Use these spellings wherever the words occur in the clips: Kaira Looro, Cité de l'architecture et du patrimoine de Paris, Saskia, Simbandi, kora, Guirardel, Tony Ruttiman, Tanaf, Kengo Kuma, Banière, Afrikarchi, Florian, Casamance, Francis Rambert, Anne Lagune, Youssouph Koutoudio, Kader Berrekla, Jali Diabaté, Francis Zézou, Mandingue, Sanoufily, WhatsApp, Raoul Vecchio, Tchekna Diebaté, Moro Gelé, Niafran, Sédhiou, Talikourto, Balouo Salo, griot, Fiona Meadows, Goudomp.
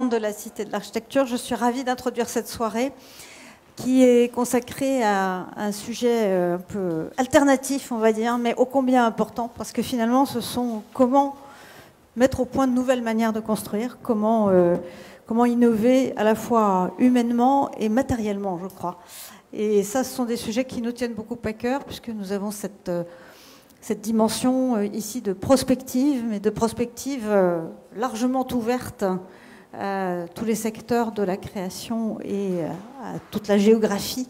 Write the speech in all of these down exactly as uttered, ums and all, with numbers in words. de la Cité de l'architecture, je suis ravie d'introduire cette soirée qui est consacrée à un sujet un peu alternatif, on va dire, mais ô combien important, parce que finalement ce sont comment mettre au point de nouvelles manières de construire, comment, euh, comment innover à la fois humainement et matériellement, je crois. Et ça, ce sont des sujets qui nous tiennent beaucoup à cœur, puisque nous avons cette, cette dimension ici de prospective, mais de prospective largement ouverte à tous les secteurs de la création et à toute la géographie.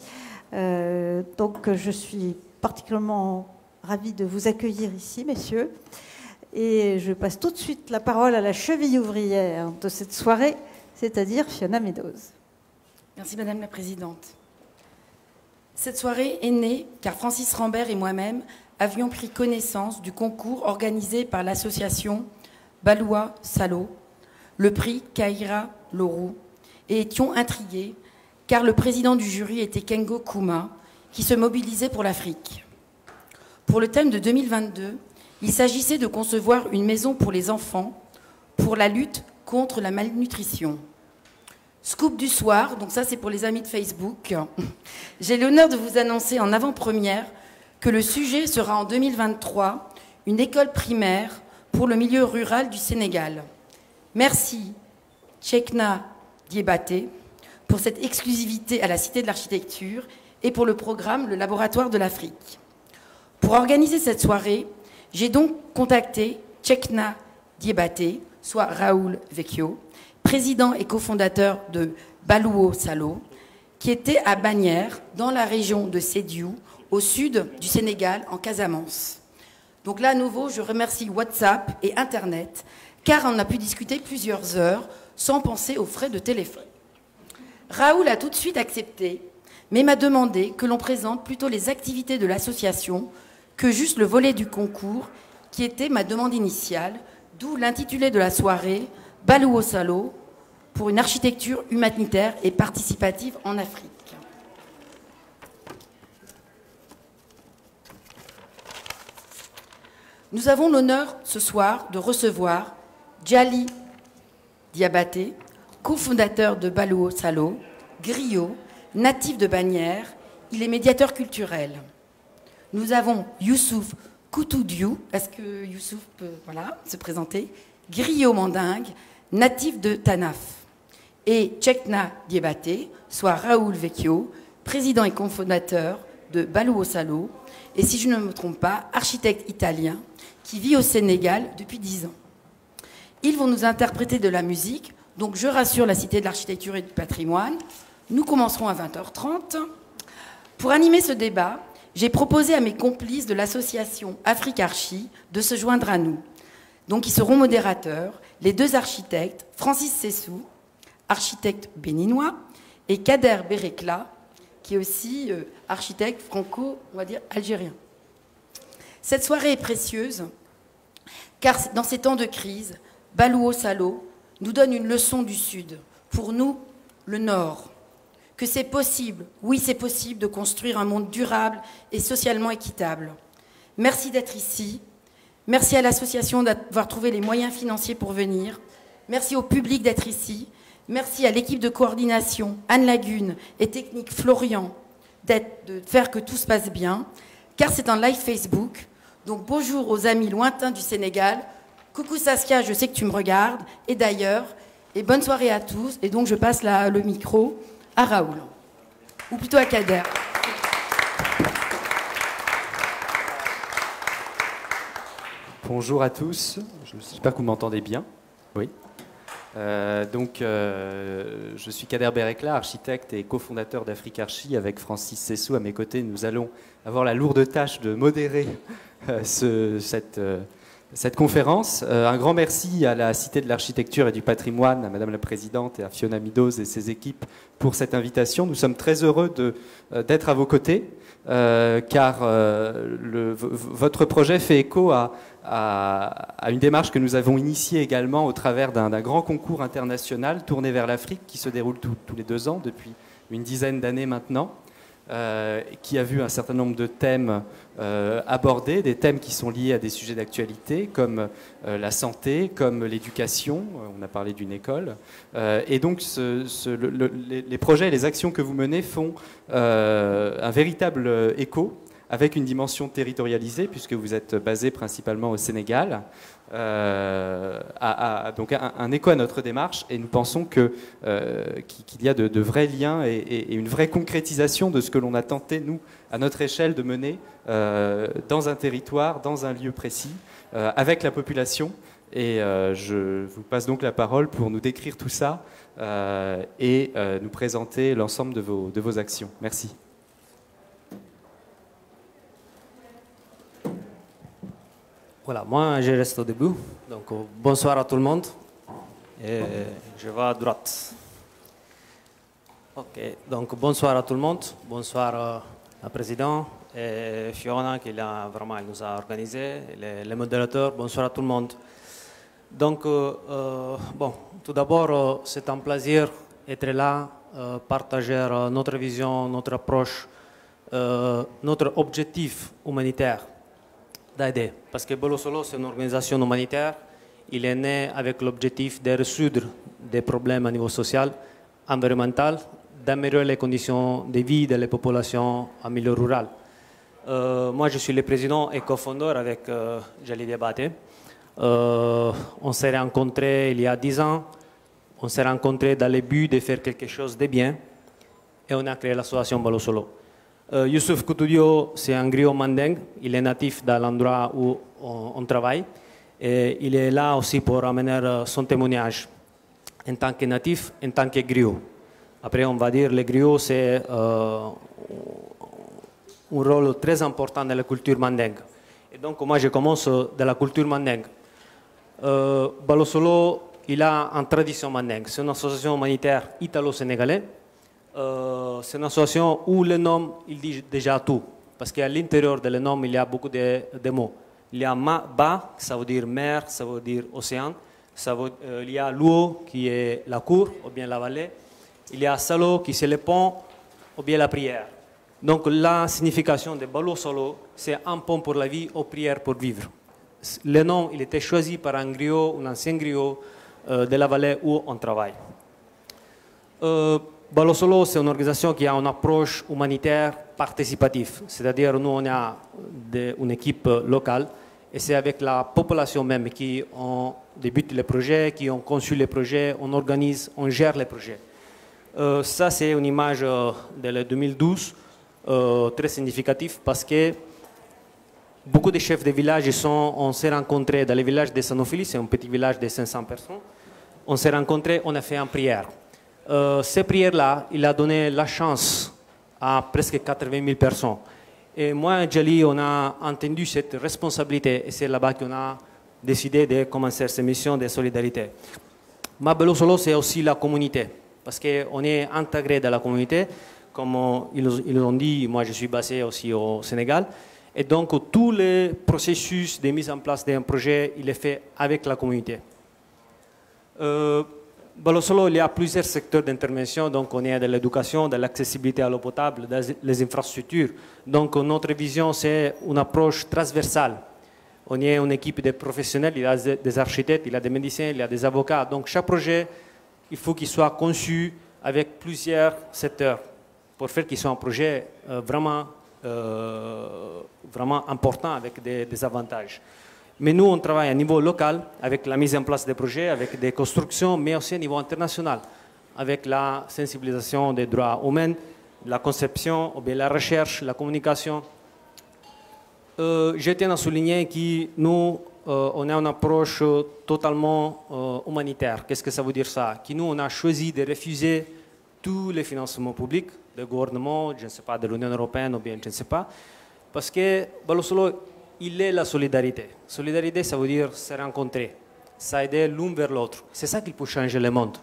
Euh, donc je suis particulièrement ravie de vous accueillir ici, messieurs. Et je passe tout de suite la parole à la cheville ouvrière de cette soirée, c'est-à-dire Fiona Meadows. Merci Madame la Présidente. Cette soirée est née car Francis Rambert et moi-même avions pris connaissance du concours organisé par l'association Balouo Salo, le prix Kaira Looro, et étions intrigués car le président du jury était Kengo Kuma, qui se mobilisait pour l'Afrique. Pour le thème de deux mille vingt-deux, il s'agissait de concevoir une maison pour les enfants pour la lutte contre la malnutrition. Scoop du soir, donc ça c'est pour les amis de Facebook, j'ai l'honneur de vous annoncer en avant-première que le sujet sera en deux mille vingt-trois une école primaire pour le milieu rural du Sénégal. Merci Tchekna Diebaté pour cette exclusivité à la Cité de l'Architecture et pour le programme Le Laboratoire de l'Afrique. Pour organiser cette soirée, j'ai donc contacté Tchekna Diebaté, soit Raoul Vecchio, président et cofondateur de Balouo Salo, qui était à Banière, dans la région de Sédhiou, au sud du Sénégal, en Casamance. Donc là, à nouveau, je remercie WhatsApp et Internet, car on a pu discuter plusieurs heures sans penser aux frais de téléphone. Raoul a tout de suite accepté, mais m'a demandé que l'on présente plutôt les activités de l'association que juste le volet du concours, qui était ma demande initiale, d'où l'intitulé de la soirée « Balouo Salo pour une architecture humanitaire et participative en Afrique ». Nous avons l'honneur ce soir de recevoir Jali Diabaté, cofondateur de Balouo Salo, griot, natif de Banière, il est médiateur culturel. Nous avons Youssouph Koutoudio, est-ce que Youssouph peut voilà, se présenter, griot mandingue, natif de Tanaf, et Tchekna Diebaté, soit Raoul Vecchio, président et cofondateur de Balouo Salo, et si je ne me trompe pas, architecte italien qui vit au Sénégal depuis dix ans. Ils vont nous interpréter de la musique, donc je rassure la Cité de l'architecture et du patrimoine. Nous commencerons à vingt heures trente. Pour animer ce débat, j'ai proposé à mes complices de l'association Afrikarchi de se joindre à nous. Donc ils seront modérateurs, les deux architectes, Francis Zézou, architecte béninois, et Kader Berrekla, qui est aussi euh, architecte franco, on va dire, algérien. Cette soirée est précieuse, car dans ces temps de crise, Balouo Salo nous donne une leçon du Sud, pour nous, le Nord, que c'est possible, oui c'est possible de construire un monde durable et socialement équitable. Merci d'être ici, merci à l'association d'avoir trouvé les moyens financiers pour venir, merci au public d'être ici, merci à l'équipe de coordination, Anne Lagune et technique Florian, de faire que tout se passe bien, car c'est un live Facebook, donc bonjour aux amis lointains du Sénégal. Coucou Saskia, je sais que tu me regardes, et d'ailleurs, et bonne soirée à tous, et donc je passe la, le micro à Raoul, ou plutôt à Kader. Bonjour à tous, j'espère que vous m'entendez bien. Oui. Euh, donc, euh, je suis Kader Berrekla, architecte et cofondateur d'Afrikarchi. Avec Francis Zézou à mes côtés, nous allons avoir la lourde tâche de modérer euh, ce, cette... Euh, Cette conférence, euh, un grand merci à la Cité de l'Architecture et du Patrimoine, à Madame la Présidente et à Fiona Meadows et ses équipes pour cette invitation. Nous sommes très heureux de, euh, d'être à vos côtés, euh, car euh, le, votre projet fait écho à, à, à une démarche que nous avons initiée également au travers d'un grand concours international tourné vers l'Afrique qui se déroule tout, tous les deux ans depuis une dizaine d'années maintenant. euh, qui a vu un certain nombre de thèmes euh, abordés, des thèmes qui sont liés à des sujets d'actualité, comme euh, la santé, comme l'éducation, on a parlé d'une école, euh, et donc ce, ce, le, le, les, les projets et les actions que vous menez font euh, un véritable écho, avec une dimension territorialisée, puisque vous êtes basé principalement au Sénégal, euh, à, à, donc un, un écho à notre démarche, et nous pensons que, euh, qu'il y a de, de vrais liens et, et une vraie concrétisation de ce que l'on a tenté, nous, à notre échelle, de mener euh, dans un territoire, dans un lieu précis, euh, avec la population. Et euh, je vous passe donc la parole pour nous décrire tout ça euh, et euh, nous présenter l'ensemble de vos, de vos actions. Merci. Voilà, moi je reste au début, donc bonsoir à tout le monde, et je vais à droite. Ok, donc bonsoir à tout le monde, bonsoir à la présidente, et Fiona qui a, vraiment, elle nous a organisé, les, les modérateurs, bonsoir à tout le monde. Donc, euh, bon, tout d'abord, c'est un plaisir d'être là, euh, partager notre vision, notre approche, euh, notre objectif humanitaire. D'aider. Parce que Balouo Salo, c'est une organisation humanitaire. Il est né avec l'objectif de résoudre des problèmes à niveau social, environnemental, d'améliorer les conditions de vie des populations en milieu rural. Euh, moi, je suis le président et cofondateur avec euh, Jali Diabaté. Euh, on s'est rencontrés il y a dix ans. On s'est rencontrés dans le but de faire quelque chose de bien. Et on a créé l'association Balouo Salo. Euh, Youssouph Koutoudio, c'est un griot mandingue. Il est natif de l'endroit où on, on travaille. Et il est là aussi pour amener euh, son témoignage en tant que natif, en tant que griot. Après, on va dire que les griots, c'est euh, un rôle très important de la culture mandingue. Et donc, moi, je commence de la culture mandingue. Euh, Balouo Salo, il a une tradition mandingue. C'est une association humanitaire italo-sénégalaise. Euh, c'est une association où le nom, il dit déjà tout. Parce qu'à l'intérieur de le nom, il y a beaucoup de, de mots. Il y a ma, ba, ça veut dire mer, ça veut dire océan. Ça veut, euh, il y a luo, qui est la cour, ou bien la vallée. Il y a salo, qui c'est le pont, ou bien la prière. Donc la signification de Balouo Salo, c'est un pont pour la vie, ou prière pour vivre. Le nom, il était choisi par un griot, un ancien griot euh, de la vallée où on travaille. Euh, Balouo Salo, c'est une organisation qui a une approche humanitaire participative. C'est-à-dire, nous, on a de, une équipe locale et c'est avec la population même qui on débute les projets, qui on conçu les projets, on organise, on gère les projets. Euh, ça, c'est une image de deux mille douze euh, très significative parce que beaucoup de chefs de village, sont, on s'est rencontrés dans le village de Sanoufily, c'est un petit village de cinq cents personnes. On s'est rencontrés, on a fait une prière. Euh, ces prières-là, il a donné la chance à presque quatre-vingt mille personnes. Et moi, Jali, on a entendu cette responsabilité et c'est là-bas qu'on a décidé de commencer cette mission de solidarité. Mais Balouo Salo, c'est aussi la communauté, parce qu'on est intégré dans la communauté. Comme ils l'ont dit, moi je suis basé aussi au Sénégal. Et donc, tous les processus de mise en place d'un projet, il est fait avec la communauté. Euh, Balouo Salo, il y a plusieurs secteurs d'intervention, donc on est dans l'éducation, dans l'accessibilité à l'eau potable, dans les infrastructures. Donc notre vision, c'est une approche transversale. On est une équipe de professionnels, il y a des architectes, il y a des médecins, il y a des avocats. Donc chaque projet, il faut qu'il soit conçu avec plusieurs secteurs pour faire qu'il soit un projet euh, vraiment, euh, vraiment important avec des, des avantages. Mais nous, on travaille à niveau local, avec la mise en place des projets, avec des constructions, mais aussi à niveau international, avec la sensibilisation des droits humains, la conception, ou bien la recherche, la communication. Euh, je tiens à souligner que nous, euh, on a une approche totalement euh, humanitaire. Qu'est-ce que ça veut dire ça? Que nous, on a choisi de refuser tous les financements publics, des gouvernements, je ne sais pas, de l'Union européenne, ou bien je ne sais pas, parce que Balouo Salo, il est la solidarité. Solidarité, ça veut dire se rencontrer, s'aider l'un vers l'autre. C'est ça qui peut changer le monde.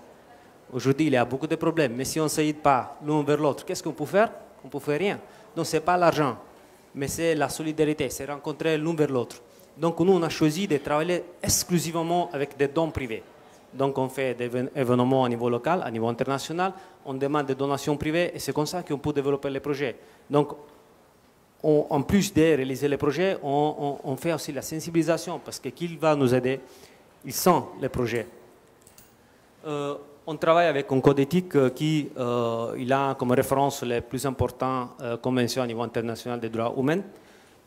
Aujourd'hui, il y a beaucoup de problèmes, mais si on ne s'aide pas l'un vers l'autre, qu'est-ce qu'on peut faire? On ne peut faire rien. Donc, ce n'est pas l'argent, mais c'est la solidarité, se rencontrer l'un vers l'autre. Donc, nous, on a choisi de travailler exclusivement avec des dons privés. Donc on fait des événements au niveau local, au niveau international, on demande des donations privées et c'est comme ça qu'on peut développer les projets. Donc on, en plus de réaliser les projets, on, on, on fait aussi la sensibilisation parce que qui va nous aider, ils sont les projets. Euh, on travaille avec un code éthique qui euh, il a comme référence les plus importantes euh, conventions au niveau international des droits humains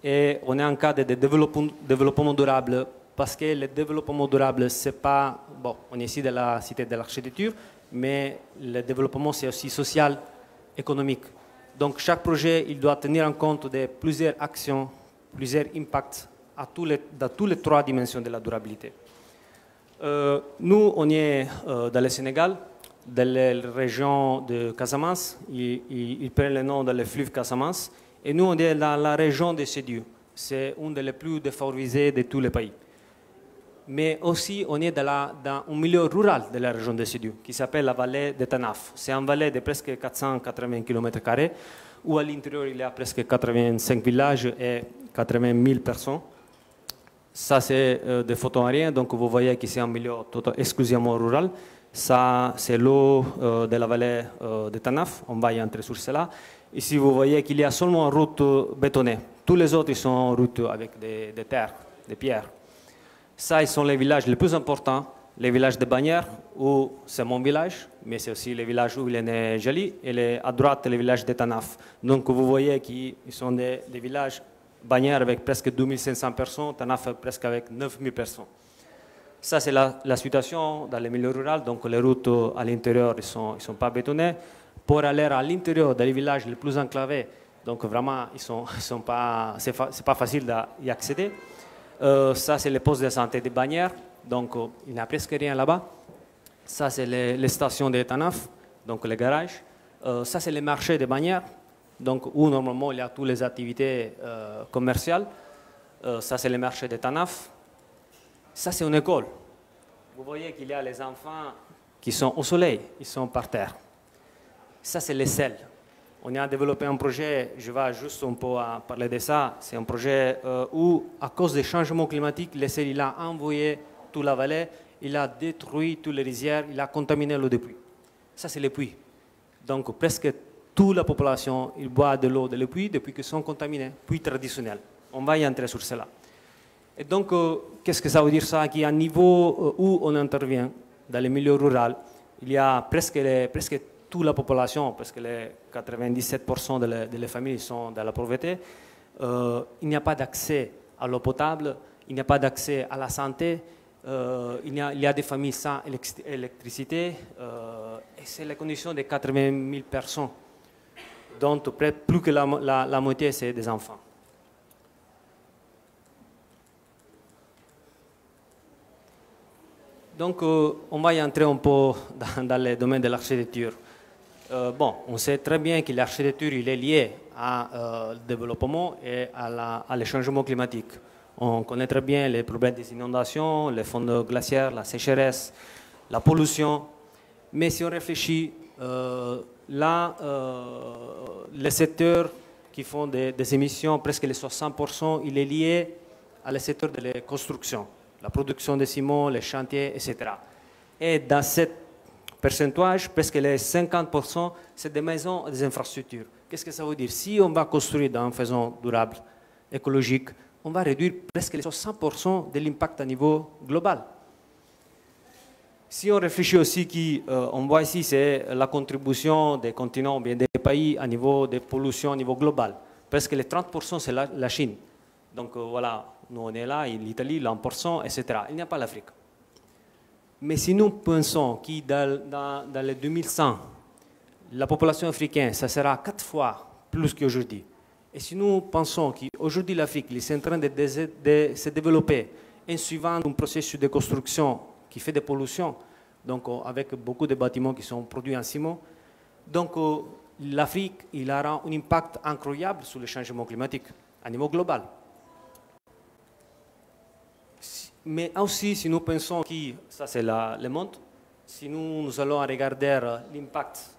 et on est en cadre de développement durable. Parce que le développement durable, c'est pas... Bon, on est ici de la Cité de l'architecture, mais le développement, c'est aussi social, économique. Donc, chaque projet, il doit tenir en compte de plusieurs actions, plusieurs impacts à tous les, dans toutes les trois dimensions de la durabilité. Euh, nous, on est euh, dans le Sénégal, dans la région de Casamance. Il, il, il prend le nom dans le fleuve Casamance. Et nous, on est dans la région de Sédhiou. C'est une des plus défavorisées de tous les pays. Mais aussi on est dans, la, dans un milieu rural de la région de Sédhiou qui s'appelle la vallée de Tanaf. C'est une vallée de presque quatre cent quatre-vingts kilomètres carrés où à l'intérieur il y a presque quatre-vingt-cinq villages et quatre-vingt mille personnes. Ça c'est euh, des photos aériennes, donc vous voyez que c'est un milieu total, exclusivement rural. Ça c'est l'eau euh, de la vallée euh, de Tanaf, on va y entrer sur cela. Ici vous voyez qu'il y a seulement une route bétonnée. Tous les autres ils sont en route avec des, des terres, des pierres. Ça, ils sont les villages les plus importants, les villages de Banière, où c'est mon village, mais c'est aussi les villages où il est né Jali, et les, à droite, les villages de Tanaf. Donc, vous voyez qu'ils sont des, des villages, Banière avec presque deux mille cinq cents personnes, Tanaf presque avec neuf mille personnes. Ça, c'est la, la situation dans les milieux ruraux, donc les routes à l'intérieur, ils ne sont, ils sont pas bétonnées. Pour aller à l'intérieur des villages les plus enclavés, donc vraiment, ils sont, ils sont pas, c'est fa, pas facile d'y accéder. Euh, ça, c'est les postes de santé de Banière, donc euh, il n'y a presque rien là-bas. Ça, c'est les, les stations de Tanaf, donc les garages. Euh, ça, c'est les marchés de Banière, donc où normalement il y a toutes les activités euh, commerciales. Euh, ça, c'est les marchés de Tanaf. Ça, c'est une école. Vous voyez qu'il y a les enfants qui sont au soleil, ils sont par terre. Ça, c'est les selles. On a développé un projet, je vais juste un peu à parler de ça, c'est un projet euh, où, à cause des changements climatiques, les selles, il a envoyé toute la vallée, il a détruit toutes les rizières, il a contaminé l'eau des puits. Ça, c'est les puits. Donc, presque toute la population, il boit de l'eau de les puits depuis qu'ils sont contaminés, puits traditionnels. On va y entrer sur cela. Et donc, euh, qu'est-ce que ça veut dire ça? Qu'il y a un niveau où on intervient, dans les milieux ruraux, il y a presque... Les, presque toute la population, parce que les quatre-vingt-dix-sept pour cent de les, de les familles sont dans la pauvreté, euh, il n'y a pas d'accès à l'eau potable, il n'y a pas d'accès à la santé, euh, il, y a, il y a des familles sans électricité, euh, et c'est la condition de quatre-vingt mille personnes, dont plus que la, la, la moitié, c'est des enfants. Donc, euh, on va y entrer un peu dans, dans le domaine de l'architecture. Euh, bon, on sait très bien que l'architecture il est liée à euh, le développement et à, la, à les changements climatiques. On connaît très bien les problèmes des inondations, les fonds glaciaires, la sécheresse, la pollution. Mais si on réfléchit, euh, là, euh, les secteurs qui font des, des émissions, presque les soixante pour cent, il est lié à le secteur de la construction, la production de ciment, les chantiers, et cetera. Et dans cette percentage, presque les cinquante pour cent, c'est des maisons et des infrastructures. Qu'est-ce que ça veut dire? Si on va construire dans une façon durable, écologique, on va réduire presque les soixante pour cent de l'impact à niveau global. Si on réfléchit aussi, qu'on euh, voit ici, c'est la contribution des continents, bien des pays, à niveau de pollution, à niveau global. Presque les trente pour cent, c'est la, la Chine. Donc euh, voilà, nous on est là, l'Italie, l'un pour cent, et cetera. Il n'y a pas l'Afrique. Mais si nous pensons que dans, dans, dans les deux mille cent, la population africaine, ça sera quatre fois plus qu'aujourd'hui. Et si nous pensons qu'aujourd'hui l'Afrique est en train de, de, de se développer en suivant un processus de construction qui fait des pollutions, donc avec beaucoup de bâtiments qui sont produits en ciment, donc l'Afrique aura un impact incroyable sur le changement climatique à niveau global. Mais aussi, si nous pensons que, ça c'est le monde, si nous, nous allons regarder l'impact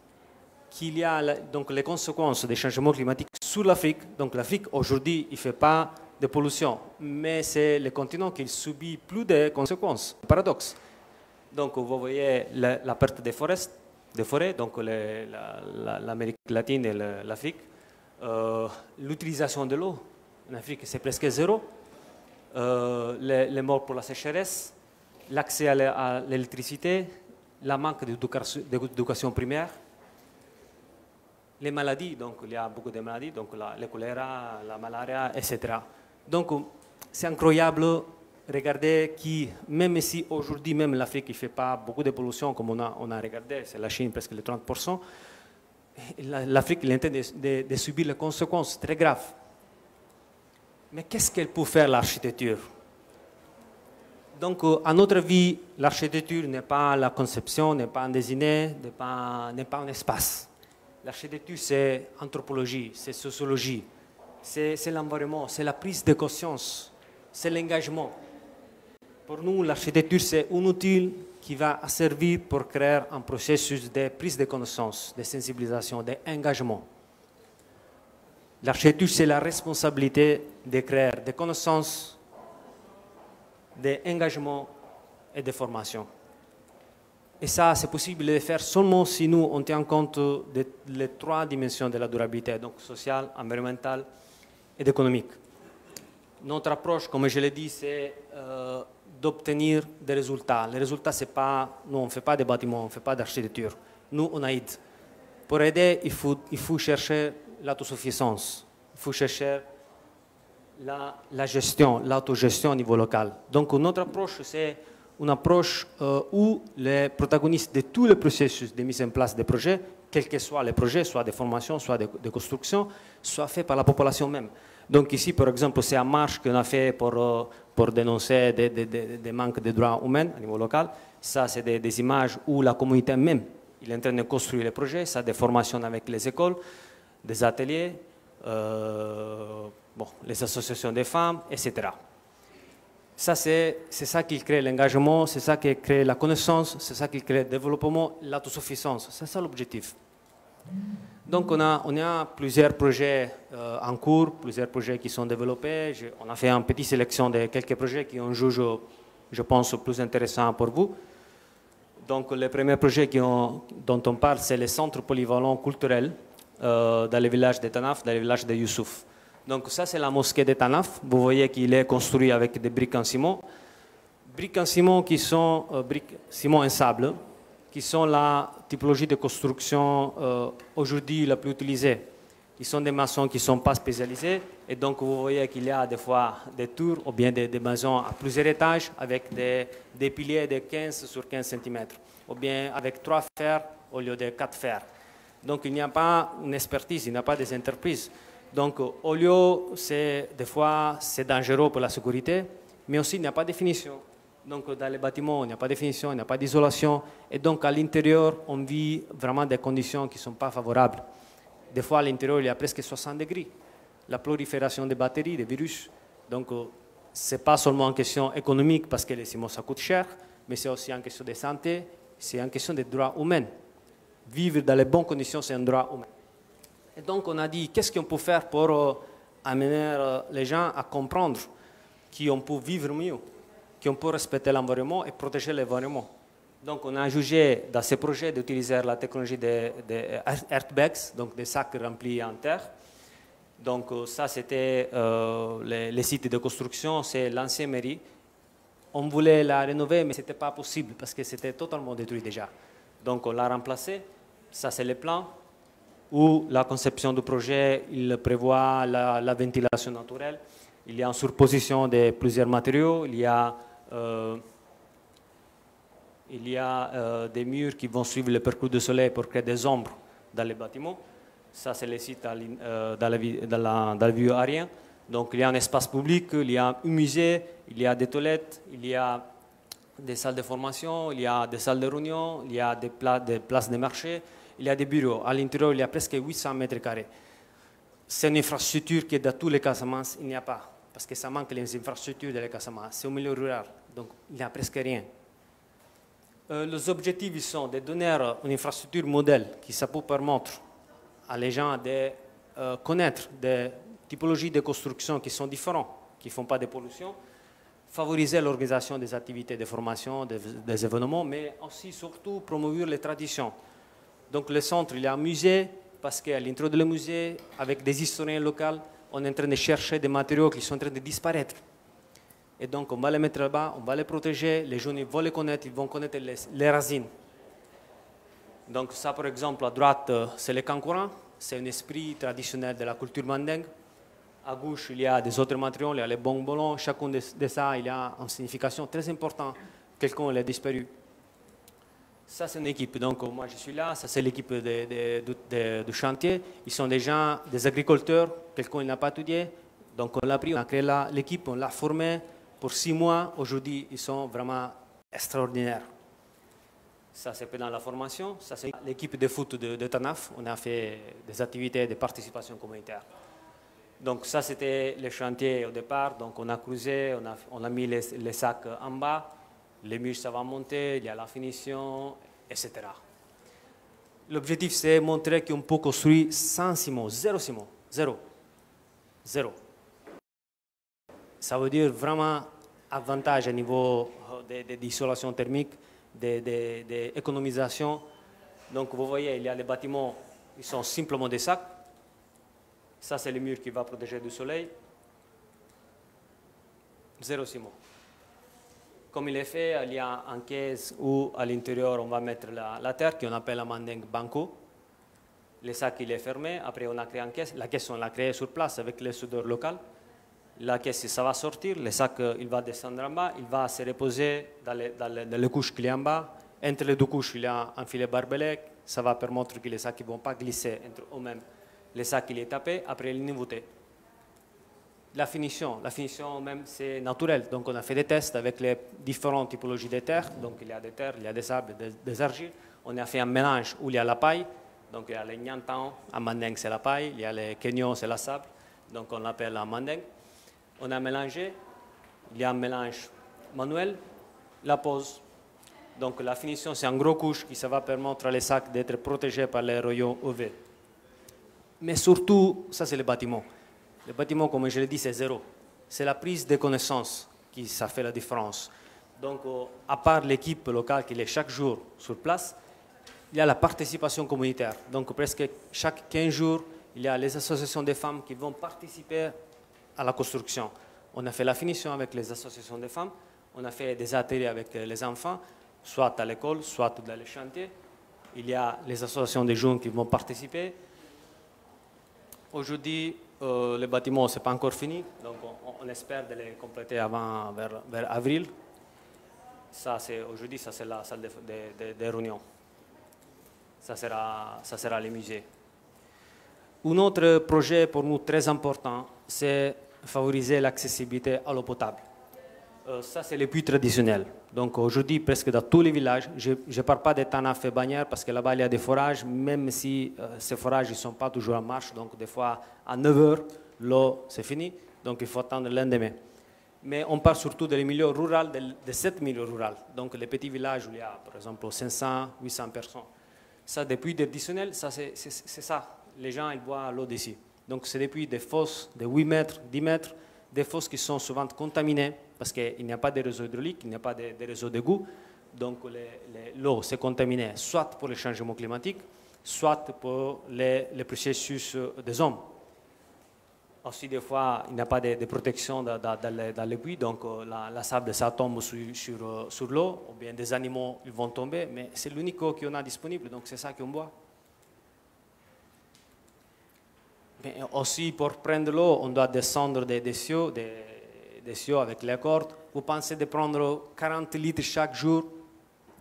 qu'il y a, donc les conséquences des changements climatiques sur l'Afrique, donc l'Afrique aujourd'hui, il ne fait pas de pollution, mais c'est le continent qui subit plus de conséquences, paradoxe. Donc vous voyez la, la perte des forêts, des forêts donc l'Amérique la, la, latine et l'Afrique. Euh, L'utilisation de l'eau en Afrique, c'est presque zéro. Euh, les, les morts pour la sécheresse, l'accès à l'électricité, la manque d'éducation primaire, les maladies, donc il y a beaucoup de maladies, donc la, le choléra, la malaria, et cetera. Donc c'est incroyable, regardez qui, même si aujourd'hui même l'Afrique ne fait pas beaucoup de pollution comme on a, on a regardé, c'est la Chine presque les trente pour cent, l'Afrique est en train de, de, de subir les conséquences très graves. Mais qu'est-ce qu'elle peut faire l'architecture? Donc, euh, à notre avis, l'architecture n'est pas la conception, n'est pas un dessiné, n'est pas, n'est pas un espace. L'architecture, c'est anthropologie, c'est sociologie, c'est l'environnement, c'est la prise de conscience, c'est l'engagement. Pour nous, l'architecture, c'est un outil qui va servir pour créer un processus de prise de connaissance, de sensibilisation, d'engagement. L'architecture, c'est la responsabilité de créer des connaissances, d'engagement et de formation. Et ça, c'est possible de le faire seulement si nous, on tient compte des de, trois dimensions de la durabilité, donc sociale, environnementale et économique. Notre approche, comme je l'ai dit, c'est euh, d'obtenir des résultats. Les résultats, c'est pas... Nous, on ne fait pas des bâtiments, on ne fait pas d'architecture. Nous, on aide. Pour aider, il faut, il faut chercher l'autosuffisance. Il faut chercher... La, la gestion, l'autogestion au niveau local. Donc notre approche, c'est une approche euh, où les protagonistes de tout le processus de mise en place des projets, quels que soient les projets, soit des formations, soit des de constructions, soit faits par la population même. Donc ici, par exemple, c'est un marche qu'on a fait pour, euh, pour dénoncer des, des, des, des manques de droits humains au niveau local. Ça, c'est des, des images où la communauté même, il est en train de construire les projets, ça, des formations avec les écoles, des ateliers, euh, Bon, les associations des femmes, et cetera. Ça, c'est ça qui crée l'engagement, c'est ça qui crée la connaissance, c'est ça qui crée le développement, l'autosuffisance. C'est ça l'objectif. Donc, on a, on a plusieurs projets euh, en cours, plusieurs projets qui sont développés. Je, on a fait une petite sélection de quelques projets qui ont joué, je, je pense, plus intéressants pour vous. Donc, le premier projet qui ont, dont on parle, c'est le centre polyvalent culturel euh, dans le village de Tanaf, dans le village de Youssouph. Donc ça, c'est la mosquée de Tanaf. Vous voyez qu'il est construit avec des briques en ciment. Briques en ciment qui sont euh, briques ciment en sable, qui sont la typologie de construction euh, aujourd'hui la plus utilisée. Ils sont des maçons qui ne sont pas spécialisés. Et donc vous voyez qu'il y a des fois des tours ou bien des, des maisons à plusieurs étages avec des, des piliers de quinze sur quinze centimètres. Ou bien avec trois fers au lieu de quatre fers. Donc il n'y a pas une expertise, il n'y a pas des entreprises. Donc, au lieu, des fois, c'est dangereux pour la sécurité, mais aussi, il n'y a pas de définition. Donc, dans les bâtiments, il n'y a pas de définition, il n'y a pas d'isolation. Et donc, à l'intérieur, on vit vraiment des conditions qui ne sont pas favorables. Des fois, à l'intérieur, il y a presque soixante degrés. La prolifération des bactéries, des virus. Donc, ce n'est pas seulement en question économique, parce que les ciments, ça coûte cher, mais c'est aussi en question de santé, c'est en question des droits humains. Vivre dans les bonnes conditions, c'est un droit humain. Et donc, on a dit, qu'est-ce qu'on peut faire pour euh, amener euh, les gens à comprendre qu'on peut vivre mieux, qu'on peut respecter l'environnement et protéger l'environnement. Donc, on a jugé dans ce projet d'utiliser la technologie des de airbags, donc des sacs remplis en terre. Donc, euh, ça, c'était euh, les, les sites de construction, c'est l'ancienne mairie. On voulait la rénover, mais ce n'était pas possible parce que c'était totalement détruit déjà. Donc, on l'a remplacé. Ça, c'est le plan. Où la conception du projet, il prévoit la, la ventilation naturelle. Il y a une surposition de plusieurs matériaux. Il y a, euh, il y a euh, des murs qui vont suivre le parcours du soleil pour créer des ombres dans les bâtiments. Ça, c'est le site euh, dans, la, dans, la, dans le vieux aérien. Donc, il y a un espace public, il y a un musée, il y a des toilettes, il y a des salles de formation, il y a des salles de réunion, il y a des, pla des places de marché. Il y a des bureaux. À l'intérieur, il y a presque huit cents mètres carrés. C'est une infrastructure que dans tous les Casamance, il n'y a pas. Parce que ça manque les infrastructures de la Casamance. C'est au milieu rural, donc il n'y a presque rien. Euh, les objectifs sont de donner une infrastructure modèle qui ça peut permettre à les gens de euh, connaître des typologies de construction qui sont différentes, qui ne font pas de pollution, favoriser l'organisation des activités de formation, des, des événements, mais aussi, surtout, promouvoir les traditions. Donc le centre, il y a un musée, parce qu'à l'intro de le musée, avec des historiens locaux, on est en train de chercher des matériaux qui sont en train de disparaître. Et donc on va les mettre là-bas, on va les protéger, les jeunes vont les connaître, ils vont connaître les, les racines. Donc ça, par exemple, à droite, c'est le kankourang, c'est un esprit traditionnel de la culture mandingue. À gauche, il y a des autres matériaux, il y a les bonbons, chacun de, de ça, il y a une signification très importante, quelqu'un a disparu. Ça, c'est une équipe, donc moi je suis là, ça c'est l'équipe du chantier, ils sont des gens, des agriculteurs, quelqu'un n'a pas étudié, donc on l'a pris, on a créé l'équipe, on l'a formé pour six mois, aujourd'hui ils sont vraiment extraordinaires. Ça c'est pendant la formation, ça c'est l'équipe de foot de, de Tanaf, on a fait des activités de participation communautaire. Donc ça c'était le chantier au départ, donc on a creusé, on a, on a mis les, les sacs en bas, les murs ça va monter, il y a la finition, et cetera. L'objectif c'est montrer qu'on peut construire sans ciment, zéro ciment, zéro, zéro. Ça veut dire vraiment avantage au niveau de l'isolation thermique, de, de, de l'économisation. Donc vous voyez, il y a les bâtiments, ils sont simplement des sacs. Ça, c'est le mur qui va protéger du soleil. Zéro ciment. Comme il est fait, il y a une caisse où, à l'intérieur, on va mettre la, la terre, qu'on appelle la mandingue banco. Le sac, il est fermé. Après, on a créé une caisse. La caisse, on l'a créée sur place avec les soudeurs locaux. La caisse, ça va sortir. Le sac, il va descendre en bas. Il va se reposer dans les, dans les, dans les couches qu'il y a en bas. Entre les deux couches, il y a un filet barbelé. Ça va permettre que les sacs ne vont pas glisser entre eux-mêmes. Le sac, il est tapé, après il est nouveauté. La finition, la finition même, c'est naturel. Donc on a fait des tests avec les différentes typologies de terres. Donc il y a des terres, il y a des sables, des, des argiles. On a fait un mélange où il y a la paille. Donc il y a les Nyantan, à Mandingue c'est la paille. Il y a les Kenyans, c'est la sable. Donc on l'appelle en Mandingue. On a mélangé. Il y a un mélange manuel. La pose. Donc la finition, c'est en gros couche qui ça va permettre les sacs d'être protégés par les rayons U V. Mais surtout, ça c'est le bâtiment. Le bâtiment, comme je l'ai dit, c'est zéro. C'est la prise de connaissances qui ça fait la différence. Donc, euh, à part l'équipe locale qui est chaque jour sur place, il y a la participation communautaire. Donc, presque chaque quinze jours, il y a les associations de femmes qui vont participer à la construction. On a fait la finition avec les associations de femmes. On a fait des ateliers avec les enfants, soit à l'école, soit dans les chantiers. Il y a les associations des jeunes qui vont participer. Aujourd'hui, euh, le bâtiment, ce n'est pas encore fini, donc on, on espère de les compléter avant, vers, vers avril. Aujourd'hui, ça c'est la salle de, de, de, de réunion. Ça sera, ça sera le musée. Un autre projet pour nous très important, c'est favoriser l'accessibilité à l'eau potable. Euh, ça, c'est le puits traditionnel. Donc aujourd'hui, presque dans tous les villages, je ne parle pas de Tanaf et Banière parce que là-bas, il y a des forages, même si euh, ces forages ne sont pas toujours en marche. Donc des fois, à neuf heures, l'eau, c'est fini. Donc il faut attendre le lendemain. Mais on parle surtout des milieux ruraux, de sept milieux ruraux. Donc les petits villages où il y a, par exemple, cinq cents, huit cents personnes. Ça, des puits traditionnels, ça, c'est ça. Les gens, ils boivent l'eau d'ici. Donc c'est des puits de fosses de huit mètres, dix mètres, des fosses qui sont souvent contaminées. Parce qu'il n'y a pas de réseau hydraulique, il n'y a pas de, de réseau d'égout. Donc l'eau s'est contaminée, soit pour les changements climatiques, soit pour les, les processus des hommes. Aussi, des fois, il n'y a pas de, de protection dans, dans, dans, les, dans les puits, donc la, la sable, ça tombe sur, sur, sur l'eau, ou bien des animaux ils vont tomber, mais c'est l'unique eau qu'on a disponible, donc c'est ça qu'on boit. Mais aussi, pour prendre l'eau, on doit descendre des, des cieux, des des cieux avec les cordes, vous pensez de prendre quarante litres chaque jour,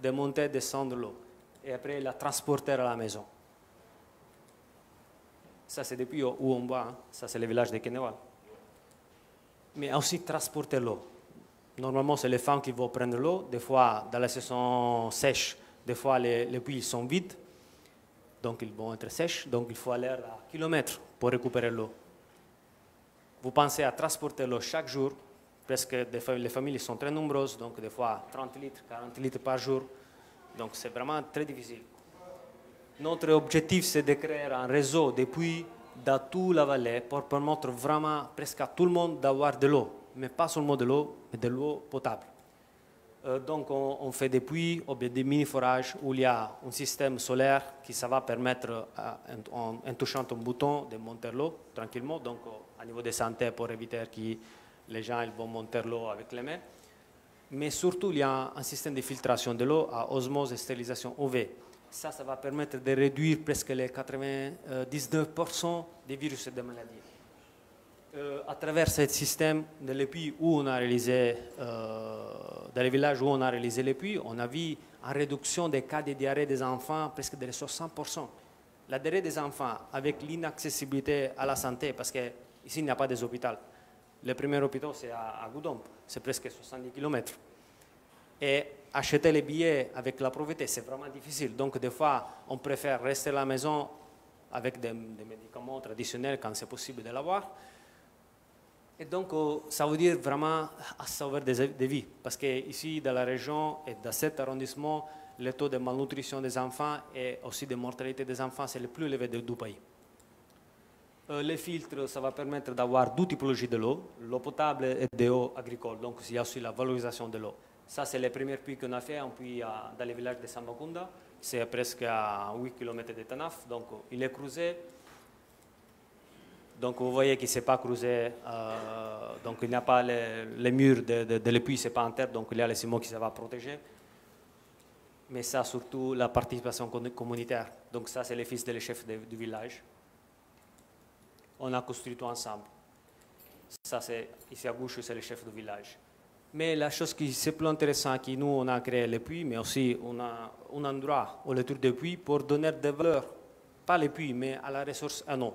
de monter, descendre l'eau, et après la transporter à la maison. Ça, c'est depuis où on boit, hein. Ça, c'est le village de Kenewa. Mais aussi transporter l'eau. Normalement, c'est les femmes qui vont prendre l'eau, des fois dans la saison sèche, des fois les, les puits sont vides, donc ils vont être sèches, donc il faut aller à kilomètres pour récupérer l'eau. Vous pensez à transporter l'eau chaque jour, parce que les familles sont très nombreuses, donc des fois trente litres, quarante litres par jour. Donc c'est vraiment très difficile. Notre objectif, c'est de créer un réseau de puits dans toute la vallée pour permettre vraiment presque à tout le monde d'avoir de l'eau. mais pas seulement de l'eau, mais de l'eau potable. Euh, donc on, on fait des puits ou des mini-forages où il y a un système solaire qui ça va permettre, à, en, en touchant un bouton, de monter l'eau tranquillement, donc au euh, niveau de santé pour éviter que les gens ils vont monter l'eau avec les mains. Mais surtout, il y a un système de filtration de l'eau à osmose et stérilisation U V. Ça, ça va permettre de réduire presque les quatre-vingt-dix-neuf pour cent des virus et des maladies. Euh, à travers ce système de les puits où on a réalisé, euh, dans les villages où on a réalisé les puits, on a vu une réduction des cas de diarrhée des enfants presque de soixante pour cent. La diarrhée des enfants, avec l'inaccessibilité à la santé, parce qu'ici, il n'y a pas d'hôpitaux. Le premier hôpital, c'est à Goudomp, c'est presque soixante-dix kilomètres. Et acheter les billets avec la pauvreté, c'est vraiment difficile. Donc, des fois, on préfère rester à la maison avec des, des médicaments traditionnels quand c'est possible de l'avoir. Et donc, ça veut dire vraiment sauver des, des vies. Parce qu'ici, dans la région et dans cet arrondissement, le taux de malnutrition des enfants et aussi de mortalité des enfants, c'est le plus élevé du pays. Euh, les filtres, ça va permettre d'avoir deux typologies de l'eau, l'eau potable et de l'eau agricole. Donc, il y a aussi la valorisation de l'eau. Ça, c'est les premiers puits qu'on a fait, un puits à, dans le village de Sambakunda. C'est presque à huit kilomètres de Tanaf. Donc, il est creusé. Donc, vous voyez qu'il ne s'est pas creusé. Euh, donc, il n'y a pas les, les murs de, de, de le puits, ce n'est pas en terre. Donc, il y a les ciments qui ça va protéger. Mais ça, surtout, la participation communautaire. Donc, ça, c'est les fils des chefs du village. On a construit tout ensemble. Ça, c'est ici à gauche, c'est le chef du village. Mais la chose qui est plus intéressante, c'est que nous, on a créé les puits, mais aussi on a un endroit où le tour des puits pour donner des valeurs, pas les puits, mais à la ressource en eau.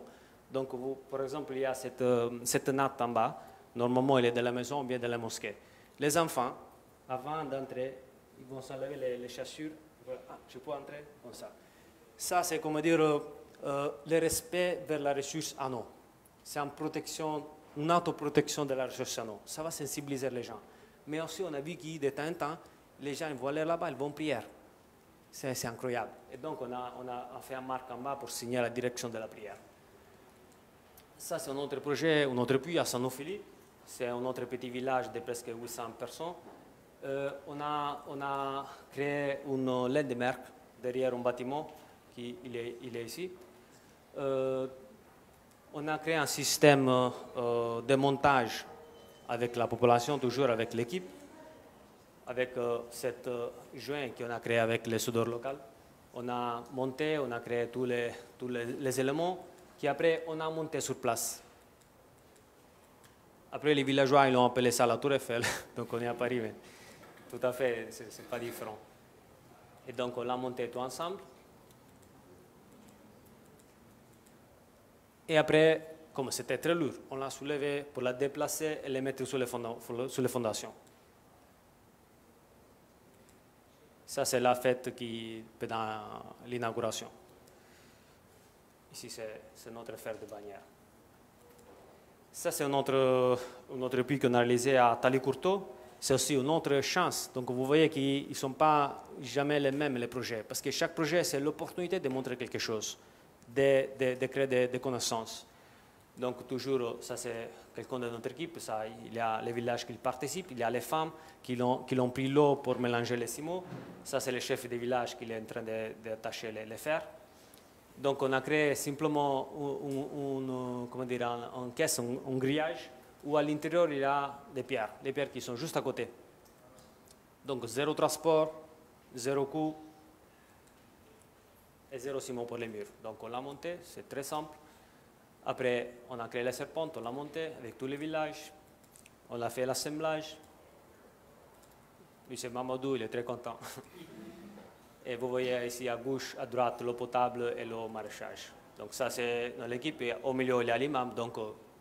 Donc, vous, par exemple, il y a cette, euh, cette natte en bas. Normalement, elle est de la maison ou bien de la mosquée. Les enfants, avant d'entrer, ils vont s'enlever les, les chaussures. Ah, je peux entrer comme ça. Ça, c'est comme dire euh, le respect vers la ressource en eau. C'est une protection, une autoprotection de la ressource en eau. Ça va sensibiliser les gens. Mais aussi, on a vu qu'il de temps en temps, les gens vont aller là-bas, ils vont prier. C'est incroyable. Et donc, on a, on a fait un marque en bas pour signer la direction de la prière. Ça, c'est un autre projet, un autre puits à Sanoufily. C'est un autre petit village de presque huit cents personnes. Euh, on, a, on a créé une landmark derrière un bâtiment, qui il est, il est ici. Euh, on a créé un système euh, de montage avec la population, toujours avec l'équipe, avec euh, cette euh, joint qu'on a créé avec les soudeurs locaux. On a monté, on a créé tous les, tous les, les éléments qui après on a monté sur place. Après les villageois, ils ont appelé ça la Tour Eiffel, donc on est à Paris, mais tout à fait, c'est pas différent. Et donc on l'a monté tout ensemble. Et après, comme c'était très lourd, on l'a soulevé pour la déplacer et la mettre sur les, fonda sur les fondations. Ça, c'est la fête qui pendant l'inauguration. Ici, c'est notre fête de Banière. Ça, c'est un autre, un autre puits qu'on a réalisé à Talikourto. C'est aussi une autre chance. Donc, vous voyez qu'ils ne sont pas jamais les mêmes, les projets. Parce que chaque projet, c'est l'opportunité de montrer quelque chose, de, de, de créer des, des connaissances. Donc toujours, ça c'est quelqu'un de notre équipe, ça, il y a les villages qui participent, il y a les femmes qui ont, qui ont pris l'eau pour mélanger les ciments, ça c'est le chef des villages qui est en train d'attacher les, les fers. Donc on a créé simplement une, une, comment dire, une, une caisse, un, un grillage, où à l'intérieur il y a des pierres, les pierres qui sont juste à côté. Donc zéro transport, zéro coût et zéro ciment pour les murs. Donc on l'a monté, c'est très simple. Après, on a créé la serpente, on l'a montée avec tous les villages, on a fait l'assemblage. Monsieur Mamadou, il est très content. Et vous voyez ici à gauche, à droite, l'eau potable et l'eau maraîchage. Donc ça, c'est dans l'équipe. Et au milieu, il y a l'imam. Donc,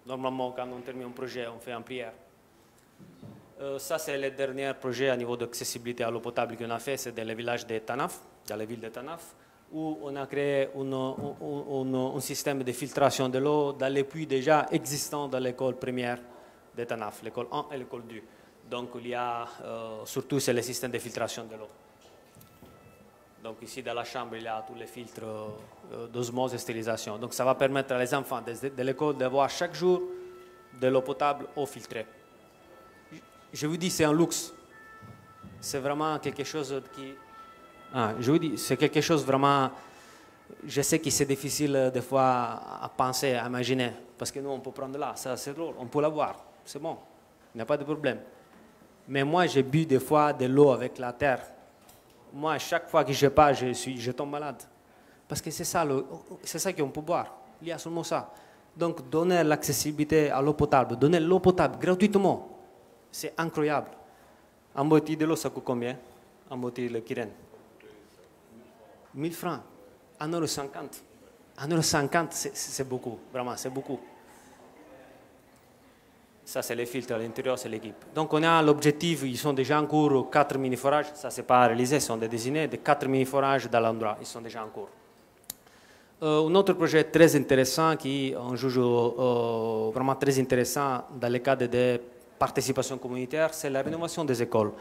normalement, quand on termine un projet, on fait une prière. Euh, ça, c'est le dernier projet à niveau d'accessibilité à l'eau potable qu'on a fait. C'est dans le village de Tanaf, dans la ville de Tanaf, où on a créé un, un, un, un système de filtration de l'eau dans les puits déjà existants dans l'école première de Tanaf, l'école un et l'école deux. Donc il y a euh, surtout c'est le système de filtration de l'eau. Donc ici dans la chambre il y a tous les filtres euh, d'osmose et stérilisation. Donc ça va permettre à les enfants de, de l'école d'avoir chaque jour de l'eau potable ou filtrée. je vous dis, c'est un luxe. C'est vraiment quelque chose qui... Ah, je vous dis, c'est quelque chose vraiment... Je sais que c'est difficile des fois à penser, à imaginer. Parce que nous, on peut prendre là, ça c'est drôle, on peut l'avoir, c'est bon, il n'y a pas de problème. Mais moi, j'ai bu des fois de l'eau avec la terre. Moi, chaque fois que je pars, je, suis, je tombe malade. Parce que c'est ça, ça qu'on peut boire. Il y a seulement ça. Donc, donner l'accessibilité à l'eau potable, donner l'eau potable gratuitement, c'est incroyable. Un bouteille de l'eau, ça coûte combien? Un bouteille de Kiren mille francs. un euro cinquante. un euro cinquante, c'est beaucoup, vraiment, c'est beaucoup. Ça, c'est les filtres, à l'intérieur, c'est l'équipe. Donc, on a l'objectif, ils sont déjà en cours, quatre mini-forages, ça, c'est pas réalisé, ce sont des désignés, des quatre mini-forages dans l'endroit, ils sont déjà en cours. Euh, un autre projet très intéressant, qui, on juge euh, vraiment très intéressant dans le cadre de participation communautaire, c'est la rénovation des écoles.